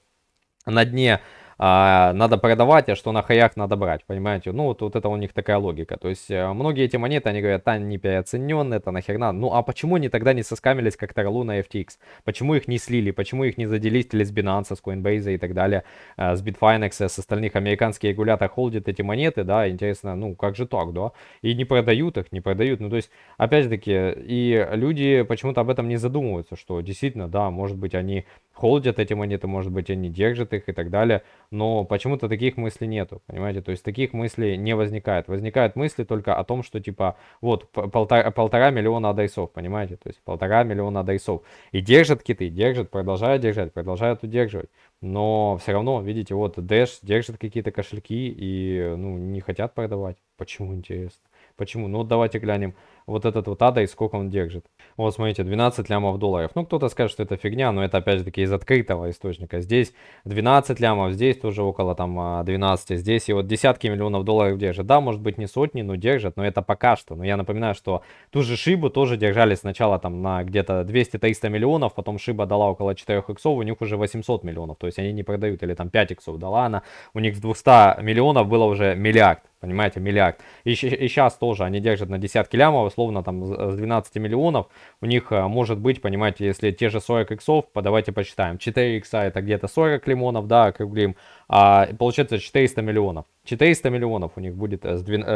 на дне надо продавать, а что на хаях надо брать, понимаете? Ну, вот это у них такая логика. То есть, многие эти монеты, они говорят, а, не переоцененные, это нахерна. Ну, а почему они тогда не соскамились, как Тарлу на FTX? Почему их не слили? Почему их не заделили с Binance, с Coinbase и так далее, с Bitfinex, с остальных? Американские регулятор холдят эти монеты, да, интересно, ну, как же так, да? И не продают их, не продают. Ну, то есть, опять же таки, и люди почему-то об этом не задумываются, что действительно, да, может быть, они холдят эти монеты, может быть, они держат их и так далее, но почему-то таких мыслей нету, понимаете, то есть таких мыслей не возникает, возникают мысли только о том, что типа вот полтора миллиона адресов, понимаете, то есть 1,5 миллиона адресов, и держат киты, держат, продолжают держать, продолжают удерживать, но все равно, видите, вот Dash держит какие-то кошельки и, ну, не хотят продавать, почему, интересно, почему, ну, вот давайте глянем. Вот этот вот адрес, сколько он держит. Вот, смотрите, 12 лямов долларов. Ну, кто-то скажет, что это фигня, но это, опять же таки, из открытого источника. Здесь 12 лямов, здесь тоже около там 12, здесь и вот десятки миллионов долларов держат. Да, может быть, не сотни, но держат, но это пока что. Но я напоминаю, что ту же Шибу тоже держали сначала там на где-то 200-300 миллионов, потом Шиба дала около 4 иксов, у них уже 800 миллионов, то есть они не продают, или там 5 иксов дала она, у них с 200 миллионов было уже миллиард, понимаете, миллиард. И сейчас тоже они держат на десятки лямов, условно там с 12 миллионов у них может быть, понимаете, если те же 40 иксов, давайте посчитаем, 4 икса это где-то 40 лимонов, да, округлим, получается 400 миллионов. 400 миллионов у них будет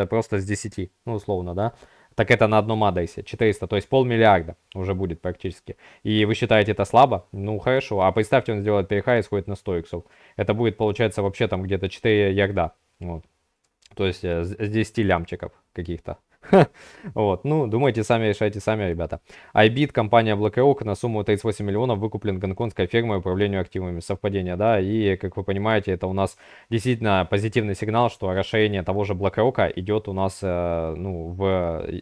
просто с 10, ну условно, да. Так это на одном адресе, 400, то есть 0,5 миллиарда уже будет практически. И вы считаете это слабо? Ну хорошо, а представьте, он сделает перехай и сходит на 100 иксов. Это будет, получается, вообще там где-то 4 ярда, вот. То есть с 10 лямчиков каких-то. Вот, ну, думайте сами, решайте сами, ребята. iBit, компания BlackRock, на сумму 38 миллионов выкуплен гонконгской фирмой управлению активами. Совпадение, да, и, как вы понимаете, это у нас действительно позитивный сигнал, что расширение того же BlackRock идет у нас, ну,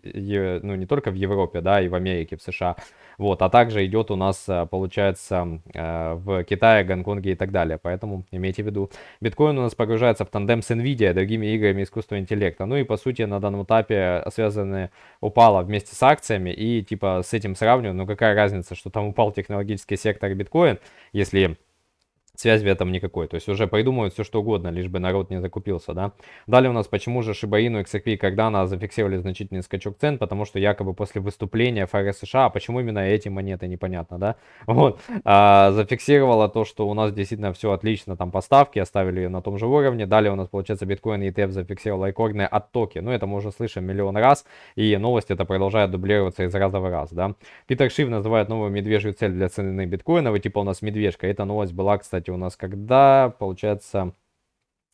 не только в Европе, да, и в Америке, в США, вот, а также идет у нас, получается, в Китае, Гонконге и так далее, поэтому имейте в виду. Биткоин у нас погружается в тандем с NVIDIA, другими играми искусственного интеллекта, ну и, по сути, на данном этапе связанные упала вместе с акциями и типа с этим сравниваю, но какая разница, что там упал технологический сектор биткоин, если связи в этом никакой, то есть уже придумывают все что угодно, лишь бы народ не закупился, да. Далее у нас почему же Shiba Inu, XRP и Cardano зафиксировали значительный скачок цен, потому что якобы после выступления ФРС США, а почему именно эти монеты, непонятно, да, вот, зафиксировала то, что у нас действительно все отлично, там поставки оставили на том же уровне. Далее у нас получается биткоин ETF зафиксировал рекордные оттоки, ну это мы уже слышим миллион раз, и новости это продолжает дублироваться из раза в раз, да. Питер Шиф называет новую медвежью цель для цены биткоина, и типа у нас медвежка, эта новость была, кстати, у нас когда, получается,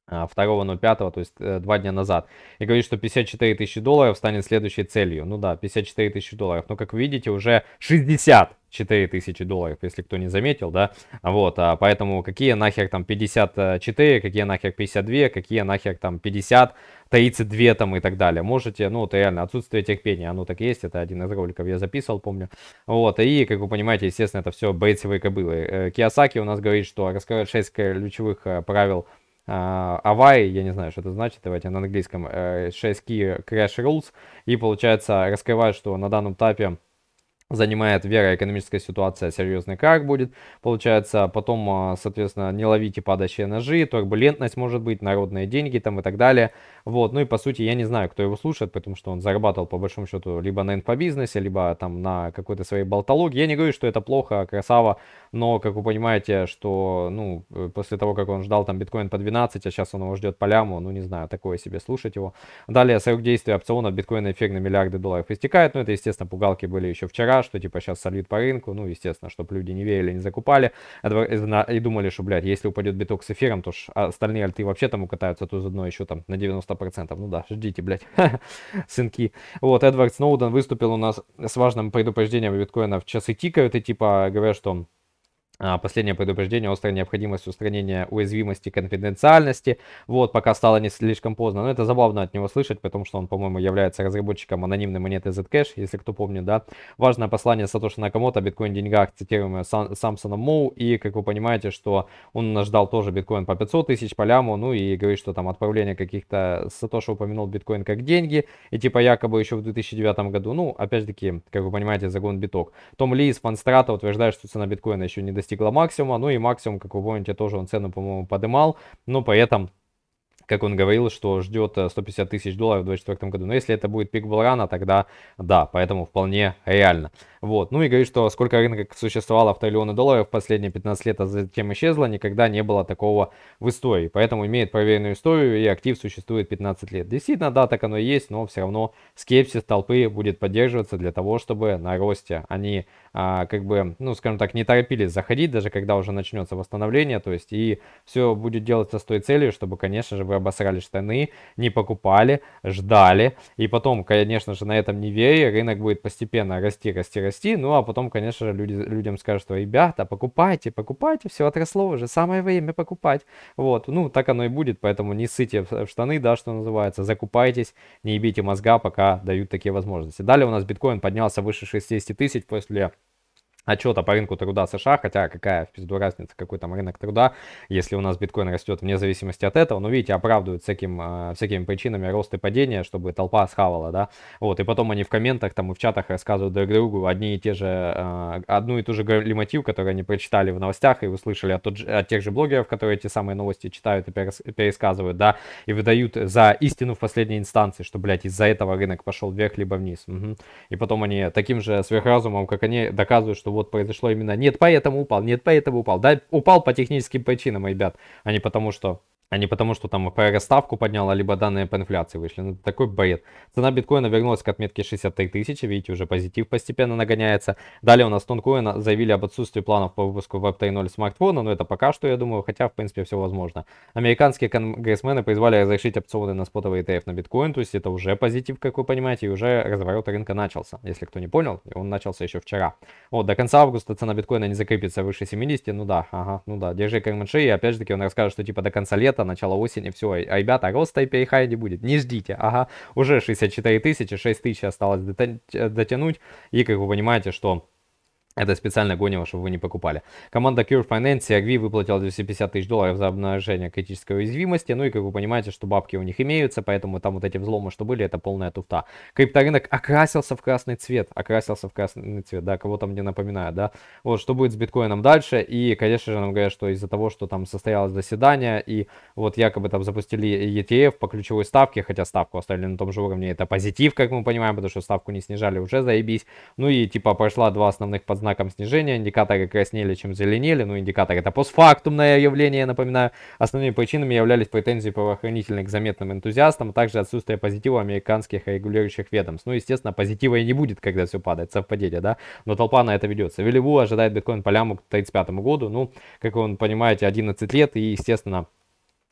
2.05, то есть 2 дня назад, и говорит, что 54 тысячи долларов станет следующей целью. Ну да, 54 тысячи долларов, но, как видите, уже 64 тысячи долларов, если кто не заметил, да, вот, а поэтому какие нахер там 54, какие нахер 52, какие нахер там 50, 32 там и так далее. Можете, ну, это реально отсутствие терпения, оно так есть, это один из роликов я записывал, помню. Вот, и, как вы понимаете, естественно, это все бейтсовые кобылы. Кийосаки у нас говорит, что раскроет 6 ключевых правил Аварии, я не знаю, что это значит, давайте на английском, 6 key crash rules, и получается раскрывает, что на данном этапе занимает вера, экономическая ситуация, серьезный крах будет, получается, потом, соответственно, не ловите падающие ножи, турбулентность может быть, народные деньги там и так далее, вот, ну и по сути я не знаю, кто его слушает, потому что он зарабатывал по большому счету либо на инфобизнесе, либо там на какой-то своей болтологии, я не говорю, что это плохо, красава, но, как вы понимаете, что, ну, после того, как он ждал там биткоин по 12, а сейчас он его ждет по ляму, ну, не знаю, такое себе слушать его. Далее, срок действия опциона биткоина эфир на миллиарды долларов истекает, ну, это, естественно, пугалки были еще вчера, что типа сейчас сольют по рынку, ну естественно, чтобы люди не верили, не закупали и думали, что, блядь, если упадет биток с эфиром, то ж остальные альты вообще там укатаются, то заодно еще там на 90%, ну да, ждите, блядь, сынки. Вот, Эдвард Сноуден выступил у нас с важным предупреждением биткоинов, часы тикают и типа говорят, что он последнее предупреждение, острая необходимость устранения уязвимости, конфиденциальности. Вот, пока стало не слишком поздно. Но это забавно от него слышать, потому что он, по-моему, является разработчиком анонимной монеты Zcash, если кто помнит, да. Важное послание Сатоши Накамото, биткоин в деньгах, цитируемое Самсоном Моу. И, как вы понимаете, что он ждал тоже биткоин по 500 тысяч, по ляму. Ну и говорит, что там отправление каких-то... Сатоши упомянул биткоин как деньги. И типа якобы еще в 2009 году. Ну, опять таки, как вы понимаете, загон биток. Том Ли из FundStrat утверждает, что цена биткоина еще не достигла максимума, ну и максимум, как вы помните, тоже он цену, по-моему, подымал, но при этом, как он говорил, что ждет 150 тысяч долларов в 2024 году, но если это будет пик булрана, тогда да, поэтому вполне реально. Вот, ну и говорит, что сколько рынок существовало в триллионы долларов в последние 15 лет, а затем исчезло, никогда не было такого в истории, поэтому имеет проверенную историю и актив существует 15 лет. Действительно, да, так оно и есть, но все равно скепсис толпы будет поддерживаться для того, чтобы на росте они, как бы, ну, скажем так, не торопились заходить, даже когда уже начнется восстановление, то есть, и все будет делаться с той целью, чтобы, конечно же, вы обосрали штаны, не покупали, ждали, и потом, конечно же, на этом не веря, рынок будет постепенно расти, ну, а потом, конечно же, людям скажут, что, ребята, покупайте, все отросло уже, самое время покупать, вот, ну, так оно и будет, поэтому не ссыте в штаны, да, что называется, закупайтесь, не ебите мозга, пока дают такие возможности. Далее у нас биткоин поднялся выше 60 тысяч после... отчета по рынку труда США, хотя какая в пизду разница, какой там рынок труда, если у нас биткоин растет вне зависимости от этого, но видите, оправдывают всякими причинами рост и падение, чтобы толпа схавала, да, вот, и потом они в комментах там и в чатах рассказывают друг другу одну и ту же галиматью, которую они прочитали в новостях и услышали от тех же блогеров, которые эти самые новости читают и пересказывают, да, и выдают за истину в последней инстанции, что, блядь, из-за этого рынок пошел вверх либо вниз, угу. И потом они таким же сверхразумом, как они, доказывают, что вот произошло именно, нет, поэтому упал, да, упал по техническим причинам, ребят, а не потому, что там ФРС ставку подняла, либо данные по инфляции вышли. Ну, такой бред. Цена биткоина вернулась к отметке 63 тысячи. Видите, уже позитив постепенно нагоняется. Далее у нас Тонкоин заявили об отсутствии планов по выпуску Web 3.0 смартфона. Но это пока что, я думаю, хотя, в принципе, все возможно. Американские конгрессмены призвали разрешить опционы на спотовый ETF на биткоин. То есть это уже позитив, как вы понимаете, и уже разворот рынка начался. Если кто не понял, он начался еще вчера. Вот, до конца августа цена биткоина не закрепится выше 70. Ну да, ага, ну да, держи карман шеи. И опять же таки он расскажет, что типа до конца лета, начало осени, все, ребята, роста и перехай не будет, не ждите, ага, уже 64 тысячи, 6 тысяч осталось дотянуть, и, как вы понимаете, что это специально гонило, чтобы вы не покупали. Команда Curve Finance CRV выплатила 250 тысяч долларов за обнаружение критической уязвимости. Ну и как вы понимаете, что бабки у них имеются, поэтому там вот эти взломы, что были, это полная туфта. Крипторынок окрасился в красный цвет, да, кого-то мне напоминает, да. Вот, что будет с биткоином дальше. И, конечно же, нам говорят, что из-за того, что там состоялось заседание, и вот якобы там запустили ETF по ключевой ставке, хотя ставку оставили на том же уровне, это позитив, как мы понимаем, потому что ставку не снижали, уже заебись. Ну и типа прошла два основных подзнака. Знаком снижения, индикаторы краснели, чем зеленели, ну индикаторы это постфактумное явление, я напоминаю, основными причинами являлись претензии правоохранительных к заметным энтузиастам, а также отсутствие позитива американских регулирующих ведомств, ну естественно позитива и не будет, когда все падает, совпадение, да, но толпа на это ведется. Веливу ожидает биткоин по ляму к 35 году, ну, как вы понимаете, 11 лет и естественно...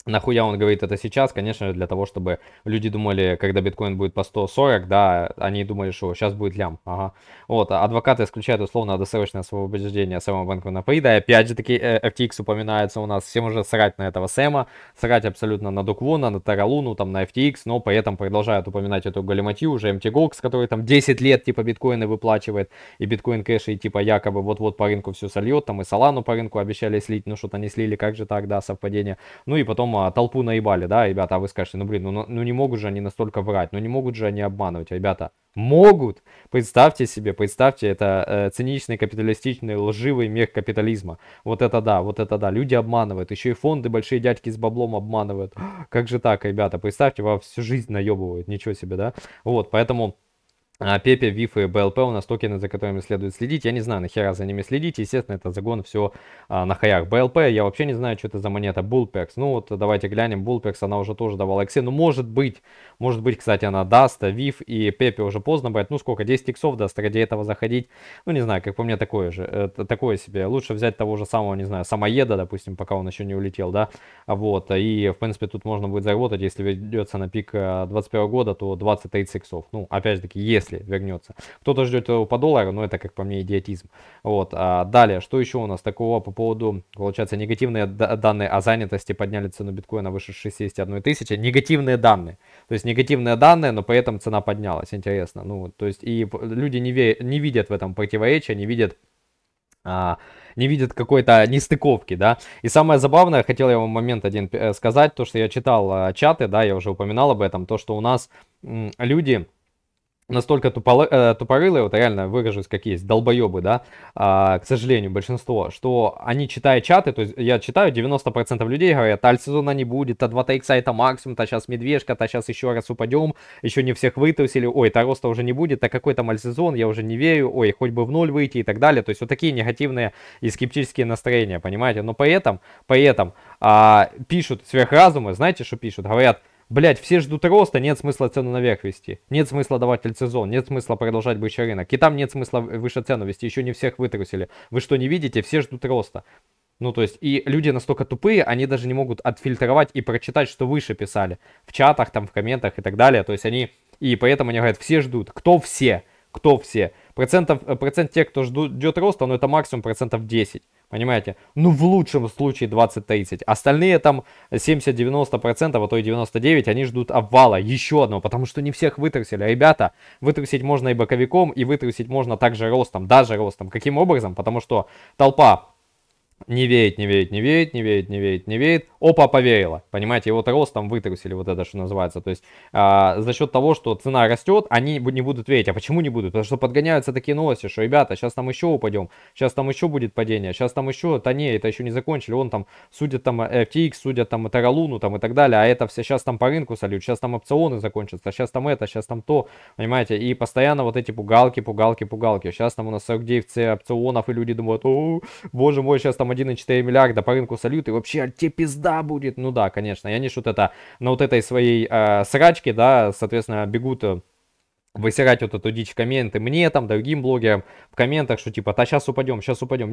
Нахуя он говорит это сейчас, конечно же, для того, чтобы люди думали, когда биткоин будет по 140, да, они думали, что сейчас будет лям, ага. Вот, адвокаты исключают условно досрочное освобождение Сэма Бэнкмана-Фрида, и опять же таки FTX упоминается у нас, всем уже срать на этого Сэма, срать абсолютно на Дуквона, на Таралуну, там, на FTX, но при этом продолжают упоминать эту галиматью, уже Mt. Gox, который там 10 лет, типа, биткоины выплачивает, и биткоин кэш, и типа, якобы вот-вот по рынку все сольет, там, и Солану по рынку обещали слить, но что-то не слили, как же так, да, совпадение, ну и потом потом толпу наебали, да, ребята, а вы скажете, ну блин, ну не могут же они настолько врать, ну не могут же они обманывать, ребята, могут, представьте себе, представьте, это циничный, капиталистичный, лживый мир капитализма, вот это да, люди обманывают, еще и фонды, большие дядьки с баблом обманывают, как же так, ребята, представьте, вас всю жизнь наебывают, ничего себе, да, вот, поэтому... Пепе, Виф и БЛП у нас токены, за которыми следует следить. Я не знаю, нахера за ними следить. Естественно, это загон все на хаях. БЛП, я вообще не знаю, что это за монета. Bullpex. Ну вот, давайте глянем. Bullpex, она уже тоже давала эксы. Ну, может быть, кстати, она даст. Виф и Пепе уже поздно будет. Ну, сколько? 10 иксов даст. Ради этого заходить. Ну, не знаю, как по мне, такое себе. Лучше взять того же самого, не знаю, самоеда, допустим, пока он еще не улетел, да. Вот. И, в принципе, тут можно будет заработать. Если ведется на пик 21 года, то 20-30 иксов. Ну, опять-таки, если вернется. Кто-то ждет его по доллару, но это, как по мне, идиотизм. Вот. А далее, что еще у нас такого по поводу, получается, негативные данные о занятости подняли цену биткоина выше 61 тысячи. Негативные данные. То есть негативные данные, но при этом цена поднялась. Интересно. Ну, то есть и люди не видят в этом противоречия, не видят какой-то нестыковки, да. И самое забавное, хотел я вам момент один сказать, то, что я читал чаты, да, я уже упоминал об этом, то, что у нас люди... настолько тупорылые, вот реально выражусь, как есть, долбоебы, да, к сожалению, большинство, что они, читая чаты, то есть я читаю, 90% людей говорят, альт-сезона не будет, а 2-то икса это максимум, то сейчас медвежка, то сейчас еще раз упадем, еще не всех вытусили, ой, то роста уже не будет, а какой там альт-сезон, я уже не верю, ой, хоть бы в ноль выйти и так далее, то есть вот такие негативные и скептические настроения, понимаете, но при этом пишут сверхразумы, знаете, что пишут, говорят, блять, все ждут роста, нет смысла цену наверх вести, нет смысла давать альт-сезон, нет смысла продолжать бычий рынок, и там нет смысла выше цену вести, еще не всех вытрусили, вы что не видите, все ждут роста. Ну, то есть, и люди настолько тупые, они даже не могут отфильтровать и прочитать, что выше писали, в чатах, там, в комментах и так далее, то есть они, и поэтому они говорят, все ждут, кто все, процент тех, кто ждет роста, ну, это максимум процентов 10. Понимаете? Ну, в лучшем случае 20-30. Остальные там 70-90%, а то и 99%, они ждут обвала, еще одного, потому что не всех вытрусили. Ребята, вытрусить можно и боковиком, и вытрусить можно также ростом, даже ростом. Каким образом? Потому что толпа не верит. Опа, поверила. Понимаете, и вот ростом вытрусили, вот это что называется. То есть за счет того, что цена растет, они не будут верить. А почему не будут? Потому что подгоняются такие новости, что, ребята, сейчас там еще упадем, сейчас там еще будет падение, сейчас там еще, да не, это еще не закончили, вон там судят там FTX, судят там Тералуну там и так далее, а это все сейчас там по рынку сольют, сейчас там опционы закончатся, сейчас там это, сейчас там то, понимаете, и постоянно вот эти пугалки. Сейчас там у нас 49 опционов, и люди думают, о, боже мой, сейчас там 1,4 миллиарда по рынку сольют, и вообще те пизда будет. Ну да, конечно, я не шут это, на вот этой своей срачке, да, соответственно, бегут высирать вот эту дичь в комменты мне там, другим блогерам в комментах, что типа, да сейчас упадем,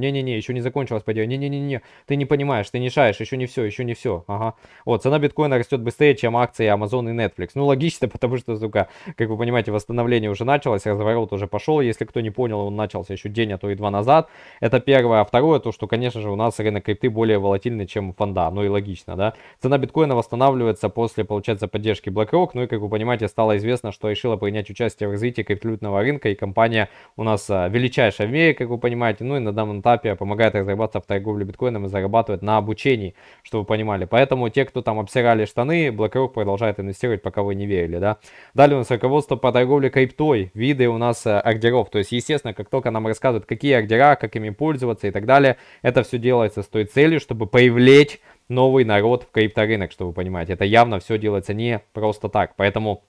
не-не-не, еще не закончилось падение, не-не-не, ты не понимаешь, ты не шаешь, еще не все, ага. Вот, цена биткоина растет быстрее, чем акции Amazon и Netflix. Ну, логично, потому что, сука, как вы понимаете, восстановление уже началось, разворот уже пошел, если кто не понял, он начался еще день, а то и два назад, это первое. А второе, то, что, конечно же, у нас рынок крипты более волатильный, чем фонда, ну и логично, да. Цена биткоина восстанавливается после, получается, поддержки BlackRock, ну и, как вы понимаете, стало известно, что решила принять участие в развитии криптовалютного рынка, и компания у нас величайшая в мире, как вы понимаете, ну и на данном этапе помогает разрабатываться в торговле биткоином и зарабатывать на обучении, чтобы вы понимали. Поэтому те, кто там обсирали штаны, BlackRock продолжает инвестировать, пока вы не верили, да. Далее у нас руководство по торговле криптой, виды у нас ордеров, то есть, естественно, как только нам рассказывают, какие ордера, как ими пользоваться и так далее, это все делается с той целью, чтобы привлечь новый народ в крипторынок, чтобы вы понимаете. Это явно все делается не просто так, поэтому...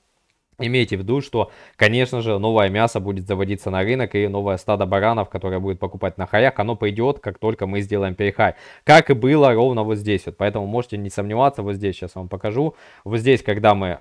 Имейте в виду, что, конечно же, новое мясо будет заводиться на рынок, и новое стадо баранов, которое будет покупать на хаях, оно пойдет, как только мы сделаем перехай. Как и было ровно вот здесь. Вот. Поэтому можете не сомневаться, вот здесь сейчас вам покажу. Вот здесь, когда мы...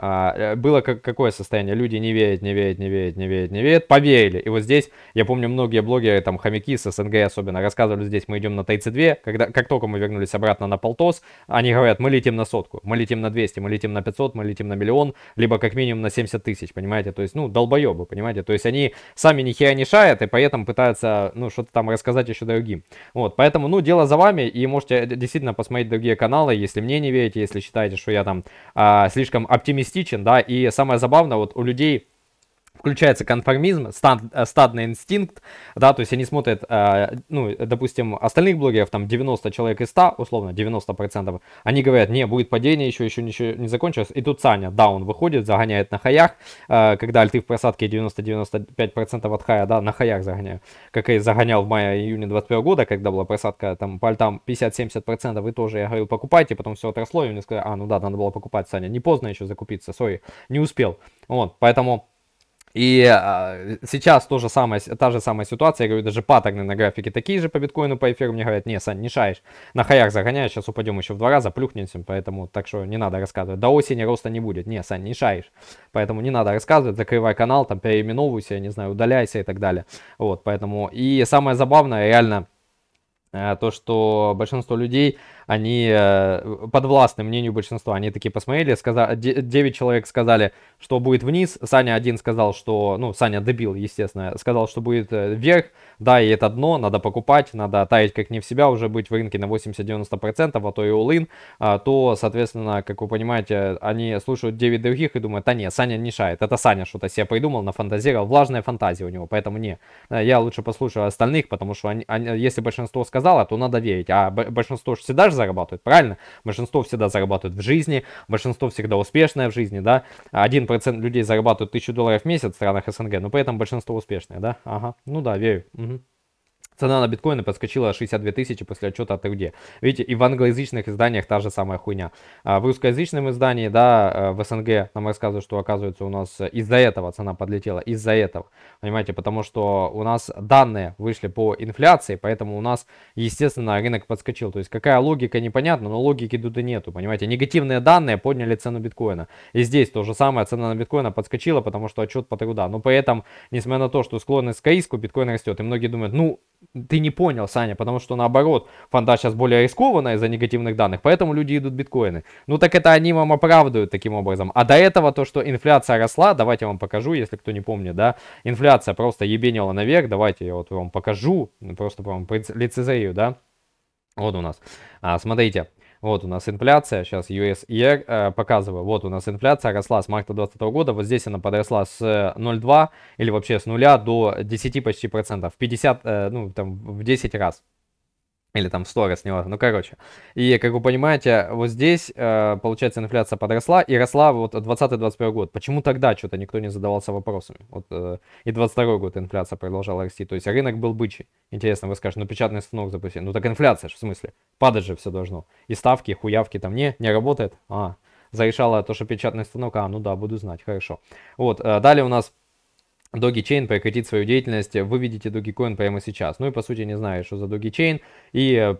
было какое состояние? Люди не верят. Поверили. И вот здесь, я помню, многие блогеры, там, хомяки с СНГ особенно, рассказывали, здесь мы идем на 32. Как только мы вернулись обратно на полтос, они говорят, мы летим на 100, мы летим на 200, мы летим на 500, мы летим на 1 миллион, либо как минимум на 70 тысяч, понимаете, то есть, ну, долбоебы, понимаете, то есть, они сами нихера не шают, и поэтому пытаются, ну, что-то там рассказать еще другим, вот, поэтому, ну, дело за вами, и можете действительно посмотреть другие каналы, если мне не верите, если считаете, что я там слишком оптимистичен, да, и самое забавное, вот у людей... включается конформизм, стадный инстинкт, да, то есть они смотрят, ну, допустим, остальных блогеров, там 90 человек из 100, условно, 90%, они говорят, не, будет падение, еще ничего не закончилось, и тут Саня, да, он выходит, загоняет на хаях, когда альты в просадке 90-95% от хая, да, на хаях загоняю, как и загонял в мае-июне 2021 года, когда была просадка, там, по альтам 50-70%, и тоже я говорил, покупайте, потом все отросло, и мне сказали, а, ну да, надо было покупать, Саня, не поздно еще закупиться, сори, не успел, вот, поэтому... И сейчас та же самая ситуация, я говорю, даже паттерны на графике такие же по биткоину, по эфиру, мне говорят, не, Сань, не шаешь, на хаях загоняешь, сейчас упадем еще в 2 раза, плюхнемся, поэтому, так что не надо рассказывать, до осени роста не будет, не, Сань, не шаешь, поэтому не надо рассказывать, закрывай канал, там, переименовывайся, я не знаю, удаляйся и так далее, вот, поэтому, и самое забавное, реально, то, что большинство людей, они подвластны мнению большинства, они такие посмотрели, 9 человек сказали, что будет вниз, Саня один сказал, что, ну, Саня дебил, естественно, сказал, что будет вверх, да, и это дно, надо покупать, надо таять как не в себя, уже быть в рынке на 80-90%, а то и all-in, то, соответственно, как вы понимаете, они слушают 9 других и думают, да не, Саня не шает, это Саня что-то себе придумал, нафантазировал, влажная фантазия у него, поэтому не, я лучше послушаю остальных, потому что если большинство сказали, то надо верить, а большинство же всегда же зарабатывает, правильно? Большинство всегда зарабатывает в жизни, большинство всегда успешное в жизни, да? 1% людей зарабатывают $1000 в месяц в странах СНГ, но при этом большинство успешное, да? Ага, ну да, верю. Угу. Цена на биткоины подскочила 62 тысячи после отчета о труде. Видите, и в англоязычных изданиях та же самая хуйня. В русскоязычном издании, да, в СНГ нам рассказывают, что оказывается у нас из-за этого цена подлетела, из-за этого. Понимаете, потому что у нас данные вышли по инфляции, поэтому у нас, естественно, рынок подскочил. То есть какая логика, непонятно, но логики тут и нету, понимаете. Негативные данные подняли цену биткоина. И здесь то же самое, цена на биткоина подскочила, потому что отчет по труду. Но при этом, несмотря на то, что склонность к риску, биткоин растет. И многие думают, ну... Ты не понял, Саня, потому что наоборот, фонда сейчас более рискованная из-за негативных данных, поэтому люди идут в биткоины. Ну так это они вам оправдывают таким образом. А до этого то, что инфляция росла, давайте я вам покажу, если кто не помнит, да, инфляция просто ебенила наверх, давайте я вот вам покажу, просто прям лицезрею, да. Вот у нас, смотрите. Вот у нас инфляция, сейчас USER показываю, вот у нас инфляция росла с марта 2020 года, вот здесь она подросла с 0,2 или вообще с 0 до 10 почти процентов, 50, ну там в 10 раз. Или там в 100 раз, неважно, ну короче. И как вы понимаете, вот здесь, получается, инфляция подросла и росла вот 2020-2021 год. Почему тогда что-то никто не задавался вопросами? Вот, и 22 год инфляция продолжала расти, то есть рынок был бычий. Интересно, вы скажете, ну печатный станок запустили. Ну так инфляция же, в смысле, падать же все должно. И ставки, и хуявки там не работает. А, зарешало то, что печатный станок, а, ну да, буду знать, хорошо. Вот, далее у нас... Dogecoin прекратит свою деятельность, вы видите Dogecoin прямо сейчас. Ну и по сути не знаю, что за Dogecoin. И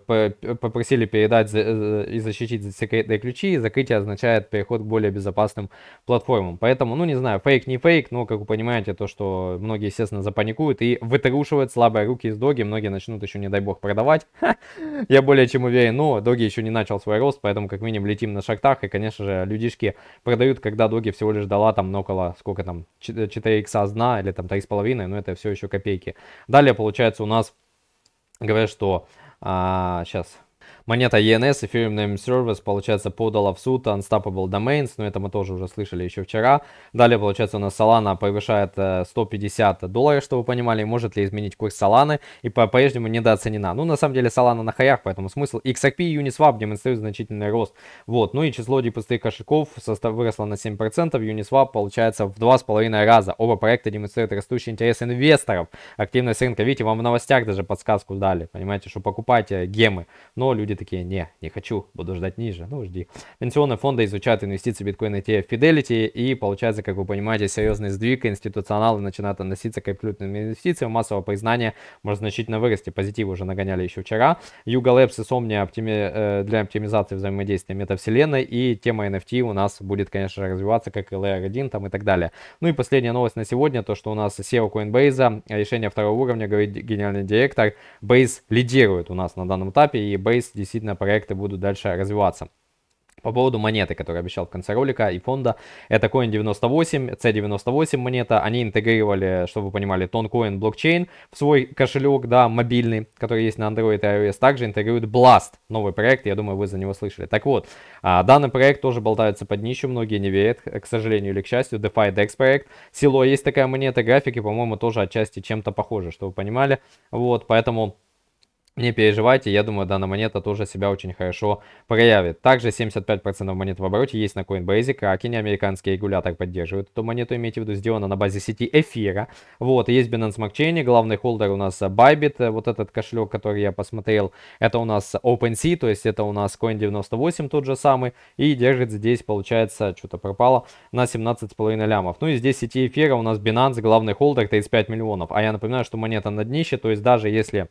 попросили передать и защитить секретные ключи. Закрытие означает переход к более безопасным платформам. Поэтому, ну не знаю, фейк не фейк, но как вы понимаете, то что многие, естественно, запаникуют и вытрушивают слабые руки из Doge. Многие начнут еще, не дай бог, продавать. Я более чем уверен, но Doge еще не начал свой рост, поэтому как минимум летим на шортах. И, конечно же, людишки продают, когда Doge всего лишь дала там около, сколько там, 4 икса с дна, или там 3,5, но это все еще копейки. Далее, получается, у нас говорят, что сейчас... Монета ENS, Ethereum Name Service, получается, подала в суд Unstoppable Domains, но это мы тоже уже слышали еще вчера. Далее, получается, у нас Solana превышает $150, что вы понимали, может ли изменить курс Solana, и по-прежнему недооценена. Ну, на самом деле, Solana на хаях, поэтому смысл. XRP и Uniswap демонстрируют значительный рост. Вот, ну и число депозитарных кошельков выросло на 7%, Uniswap, получается, в 2,5 раза. Оба проекта демонстрируют растущий интерес инвесторов. Активность рынка, видите, вам в новостях даже подсказку дали, понимаете, что покупайте гемы, но люди такие, не хочу, буду ждать ниже, ну жди. Пенсионные фонды изучают инвестиции биткоин ETF Fidelity, и получается, как вы понимаете, серьезный сдвиг, институционалы начинают относиться к абсолютным инвестициям, массовое признание может значительно вырасти, позитивы уже нагоняли еще вчера, Yuga Labs и Somnia для оптимизации взаимодействия метавселенной, и тема NFT у нас будет, конечно, развиваться, как LR1 там и так далее. Ну и последняя новость на сегодня, то, что у нас SEO Coinbase, решение второго уровня, говорит генеральный директор, Base лидирует у нас на данном этапе, и Base действительно проекты будут дальше развиваться. По поводу монеты, которую обещал в конце ролика, и фонда, это Coin98, C98 монета. Они интегрировали, чтобы вы понимали, Toncoin блокчейн в свой кошелек, да, мобильный, который есть на Android и iOS. Также интегрирует Blast, новый проект, я думаю, вы за него слышали. Так вот, данный проект тоже болтается под нищу, многие не верят, к сожалению или к счастью. DeFi Dex проект, Сило есть такая монета, графики, по-моему, тоже отчасти чем-то похожи, чтобы вы понимали. Вот, поэтому... не переживайте, я думаю, данная монета тоже себя очень хорошо проявит. Также 75% монет в обороте есть на Coinbase, Kraken, американский регулятор поддерживает эту монету, имейте в виду, сделана на базе сети Эфира. Вот, есть Binance Smart Chain, главный холдер у нас Bybit, вот этот кошелек, который я посмотрел, это у нас OpenSea, то есть это у нас Coin98 тот же самый, и держит здесь, получается, что-то пропало, на 17,5 лямов. Ну и здесь сети Эфира у нас Binance, главный холдер 35 миллионов, а я напоминаю, что монета на днище, то есть даже если...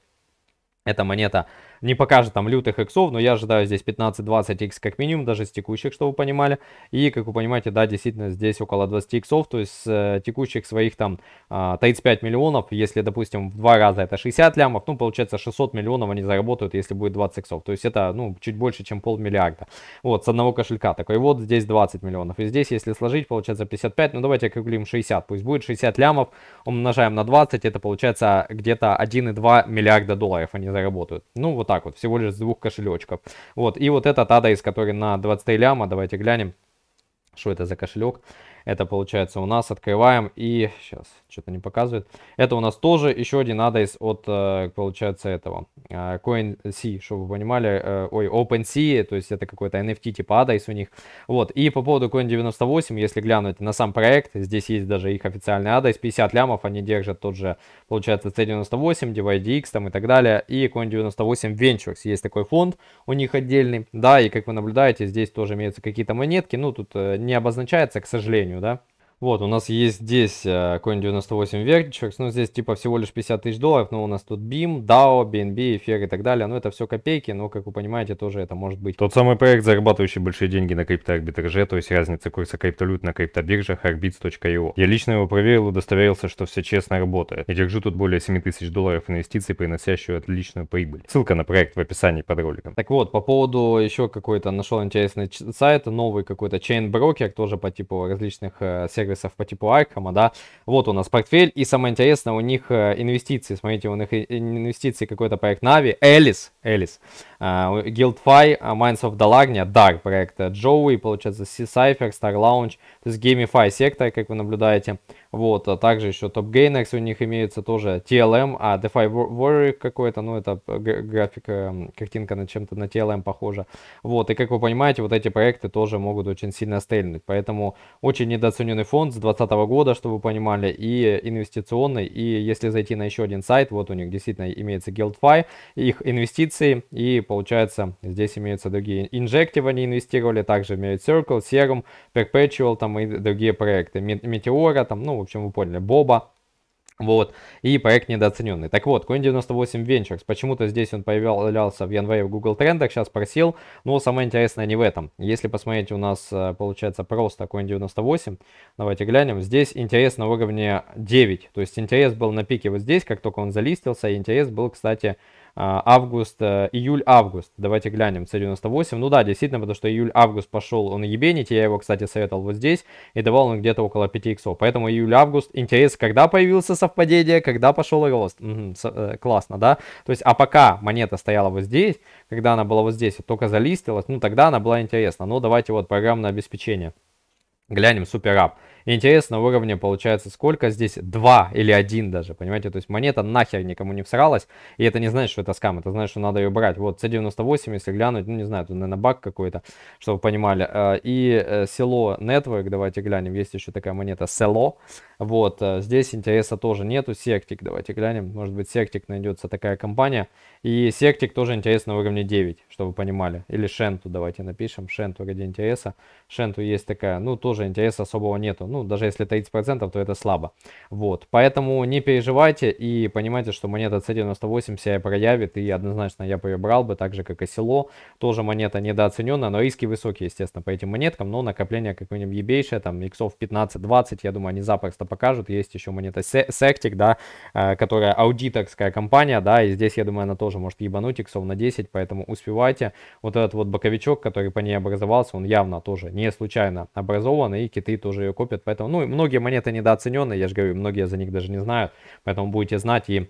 эта монета не покажет там лютых иксов, но я ожидаю здесь 15-20 икс как минимум, даже с текущих, чтобы вы понимали. И, как вы понимаете, да, действительно здесь около 20 иксов, то есть текущих своих там 35 миллионов, если, допустим, в 2 раза это 60 лямов, ну, получается 600 миллионов они заработают, если будет 20 иксов. То есть это, ну, чуть больше, чем полмиллиарда. Вот, с одного кошелька такой. Вот здесь 20 миллионов. И здесь, если сложить, получается 55, ну, давайте округлим 60, пусть будет 60 лямов, умножаем на 20, это получается где-то 1,2 миллиарда долларов они работают. Ну, вот так вот, всего лишь с 2 кошелечков. Вот, и вот этот адрес, который на 23 ляма, давайте глянем, что это за кошелек. Это получается у нас, открываем, и сейчас что-то не показывает. Это у нас тоже еще один адрес от, получается, этого CoinSea, чтобы вы понимали, ой, OpenSea, то есть это какой-то NFT типа адрес у них. Вот, и по поводу Coin98, если глянуть на сам проект, здесь есть даже их официальный адрес, 50 лямов, они держат тот же, получается, C98, DivideX там и так далее, и Coin98 Ventures, есть такой фонд у них отдельный, да, и как вы наблюдаете, здесь тоже имеются какие-то монетки, ну, тут не обозначается, к сожалению, да. Вот, у нас есть здесь Coin98 Ventures, но здесь типа всего лишь 50 тысяч долларов, но у нас тут BIM, DAO, BNB, Эфир и так далее, но это все копейки, но, как вы понимаете, тоже это может быть. Тот самый проект, зарабатывающий большие деньги на криптоарбитраже, то есть разница курса криптовалют на криптобиржах Arbits.io. Я лично его проверил и удостоверился, что все честно работает. Я держу тут более 7 тысяч долларов инвестиций, приносящую отличную прибыль. Ссылка на проект в описании под роликом. Так вот, по поводу еще какой-то, нашел интересный сайт, новый какой-то чейн-брокер, тоже по типу различных сервисов, по типу Аркама, да, вот у нас портфель, и самое интересное, у них инвестиции, смотрите, у них инвестиции какой-то проект Нави, Элис, Guildfi, Minds of Dalarnia, Dark проект, Joey, получается, C-Cypher, Star Lounge, то есть Gamify сектор, как вы наблюдаете, вот, а также еще Top Gainers у них имеется тоже, TLM, DeFi Warrior какой-то, ну, это графика, картинка на чем-то на TLM похожа, вот, и как вы понимаете, вот эти проекты тоже могут очень сильно стрельнуть, поэтому очень недооцененный фонд с 2020 года, чтобы вы понимали, и инвестиционный, и если зайти на еще один сайт, вот у них действительно имеется GuildFi, их инвестиции, и получается, здесь имеются другие Injective, они инвестировали, также Merit Circle, Serum, Perpetual, там и другие проекты, Meteora, там, ну, в общем, вы поняли, Боба. Вот, и проект недооцененный. Так вот, Coin98 Ventures, почему-то здесь он появлялся в январе в Google Трендах, сейчас просел, но самое интересное не в этом. Если посмотреть, у нас получается просто Coin98, давайте глянем, здесь интерес на уровне 9, то есть интерес был на пике вот здесь, как только он залистился, и интерес был, кстати, август, июль-август, давайте глянем, C98, ну да, действительно, потому что июль-август пошел он ебенить, я его, кстати, советовал вот здесь, и давал он где-то около 5 иксов, поэтому июль-август, интерес, когда появился совпадение, когда пошел рост, классно, да, то есть, а пока монета стояла вот здесь, когда она была вот здесь, только залистилась, ну тогда она была интересна, но давайте вот программное обеспечение, глянем, SuperApp. Интересно, на уровне получается сколько здесь? 2 или 1 даже, понимаете? То есть монета нахер никому не всралась. И это не значит, что это скам, это значит, что надо ее брать. Вот, C98, если глянуть, ну не знаю, тут, наверное, баг какой-то, чтобы вы понимали. И Село Network, давайте глянем, есть еще такая монета Село. Вот, здесь интереса тоже нету. Serctic, давайте глянем, может быть, Serctic найдется такая компания. И Serctic тоже интересно на уровне 9, чтобы вы понимали. Или Shentou, давайте напишем, Shentou ради интереса. Shentou есть такая, ну тоже интереса особого нету. Ну, ну, даже если 30%, то это слабо. Вот, поэтому не переживайте и понимайте, что монета C98 себя проявит, и однозначно я бы ее брал бы, так же, как и село. Тоже монета недооцененная, но риски высокие, естественно, по этим монеткам, но накопление какое-нибудь ебейшее, там, иксов 15-20, я думаю, они запросто покажут. Есть еще монета Serctic, да, которая аудиторская компания, да, и здесь, я думаю, она тоже может ебануть иксов на 10, поэтому успевайте. Вот этот вот боковичок, который по ней образовался, он явно тоже не случайно образован, и киты тоже ее копят, поэтому, ну, многие монеты недооцененные, я же говорю, многие за них даже не знают, поэтому будете знать и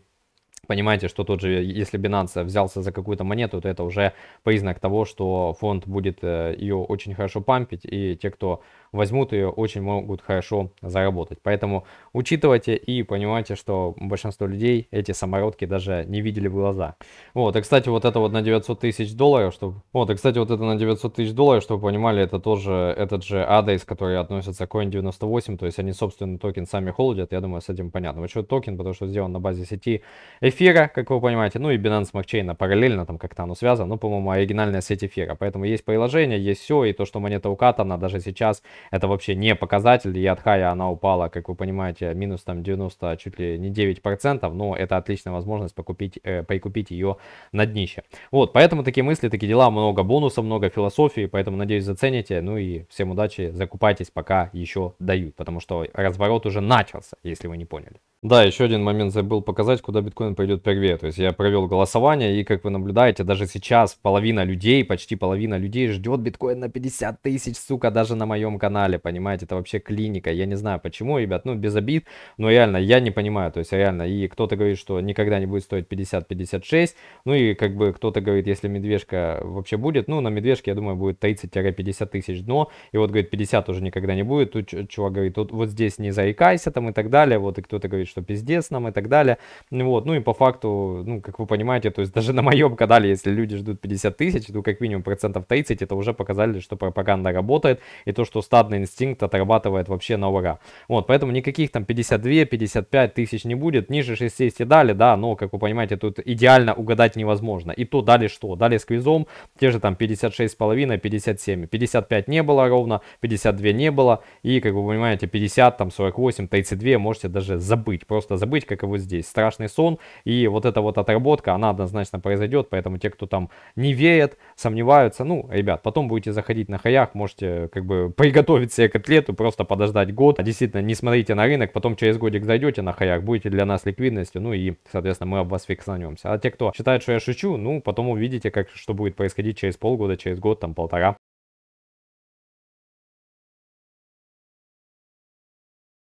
понимаете, что тот же, если Binance взялся за какую-то монету, то это уже признак того, что фонд будет ее очень хорошо пампить, и те, кто возьмут ее, очень могут хорошо заработать. Поэтому учитывайте и понимайте, что большинство людей эти самородки даже не видели в глаза. Вот, и, кстати, вот это вот на 900 тысяч долларов, чтобы... Вот, и, кстати, вот это на 900 тысяч долларов, чтобы вы понимали, это тоже этот же адрес, который относится к Coin98, то есть они, собственно, токен сами холдят, я думаю, с этим понятно. Почему токен? Потому что сделан на базе сети эфира, как вы понимаете, ну и Binance Smart параллельно там как-то оно связано, ну, по-моему, оригинальная сеть эфира, поэтому есть приложение, есть все, и то, что монета укатана даже сейчас, это вообще не показатель, и от хая она упала, как вы понимаете, минус там 90, чуть ли не 9%, но это отличная возможность прикупить ее на днище. Вот, поэтому такие мысли, такие дела, много бонусов, много философии, поэтому, надеюсь, зацените, ну и всем удачи, закупайтесь, пока еще дают, потому что разворот уже начался, если вы не поняли. Да, еще один момент забыл показать, куда биткоин пойдет первее. То есть я провел голосование, и как вы наблюдаете, даже сейчас половина людей, почти половина людей ждет биткоин на 50 тысяч, сука, даже на моем канале, понимаете, это вообще клиника. Я не знаю почему, ребят, ну без обид, но реально я не понимаю, то есть реально, и кто-то говорит, что никогда не будет стоить 50-56, ну и как бы кто-то говорит, если медвежка вообще будет, ну на медвежке, я думаю, будет 30-50 тысяч дно, и вот говорит 50 уже никогда не будет, тут чувак говорит, вот здесь не заикайся там и так далее, вот и кто-то говорит, что пиздец нам и так далее. Вот, ну и по факту, ну как вы понимаете, то есть даже на моем канале, если люди ждут 50 тысяч, то как минимум 30%, это уже показали, что пропаганда работает и то, что стадный инстинкт отрабатывает вообще на ура. Вот, поэтому никаких там 52-55 тысяч не будет, ниже 60 дали, да, но как вы понимаете, тут идеально угадать невозможно. И то дали что? Дали с квизом, те же там 56,5, 57, 55 не было ровно, 52 не было, и как вы понимаете, 50, там 48, 32 можете даже забыть. Просто забыть, как и вот здесь. Страшный сон. И вот эта вот отработка, она однозначно произойдет. Поэтому те, кто там не верят, сомневаются, ну, ребят, потом будете заходить на хаях, можете как бы приготовить себе котлету, просто подождать год. Действительно, не смотрите на рынок, потом через годик зайдете на хаях, будете для нас ликвидностью, ну и, соответственно, мы об вас фиксанемся. А те, кто считает, что я шучу, ну, потом увидите, как, что будет происходить через полгода, через год, там, полтора.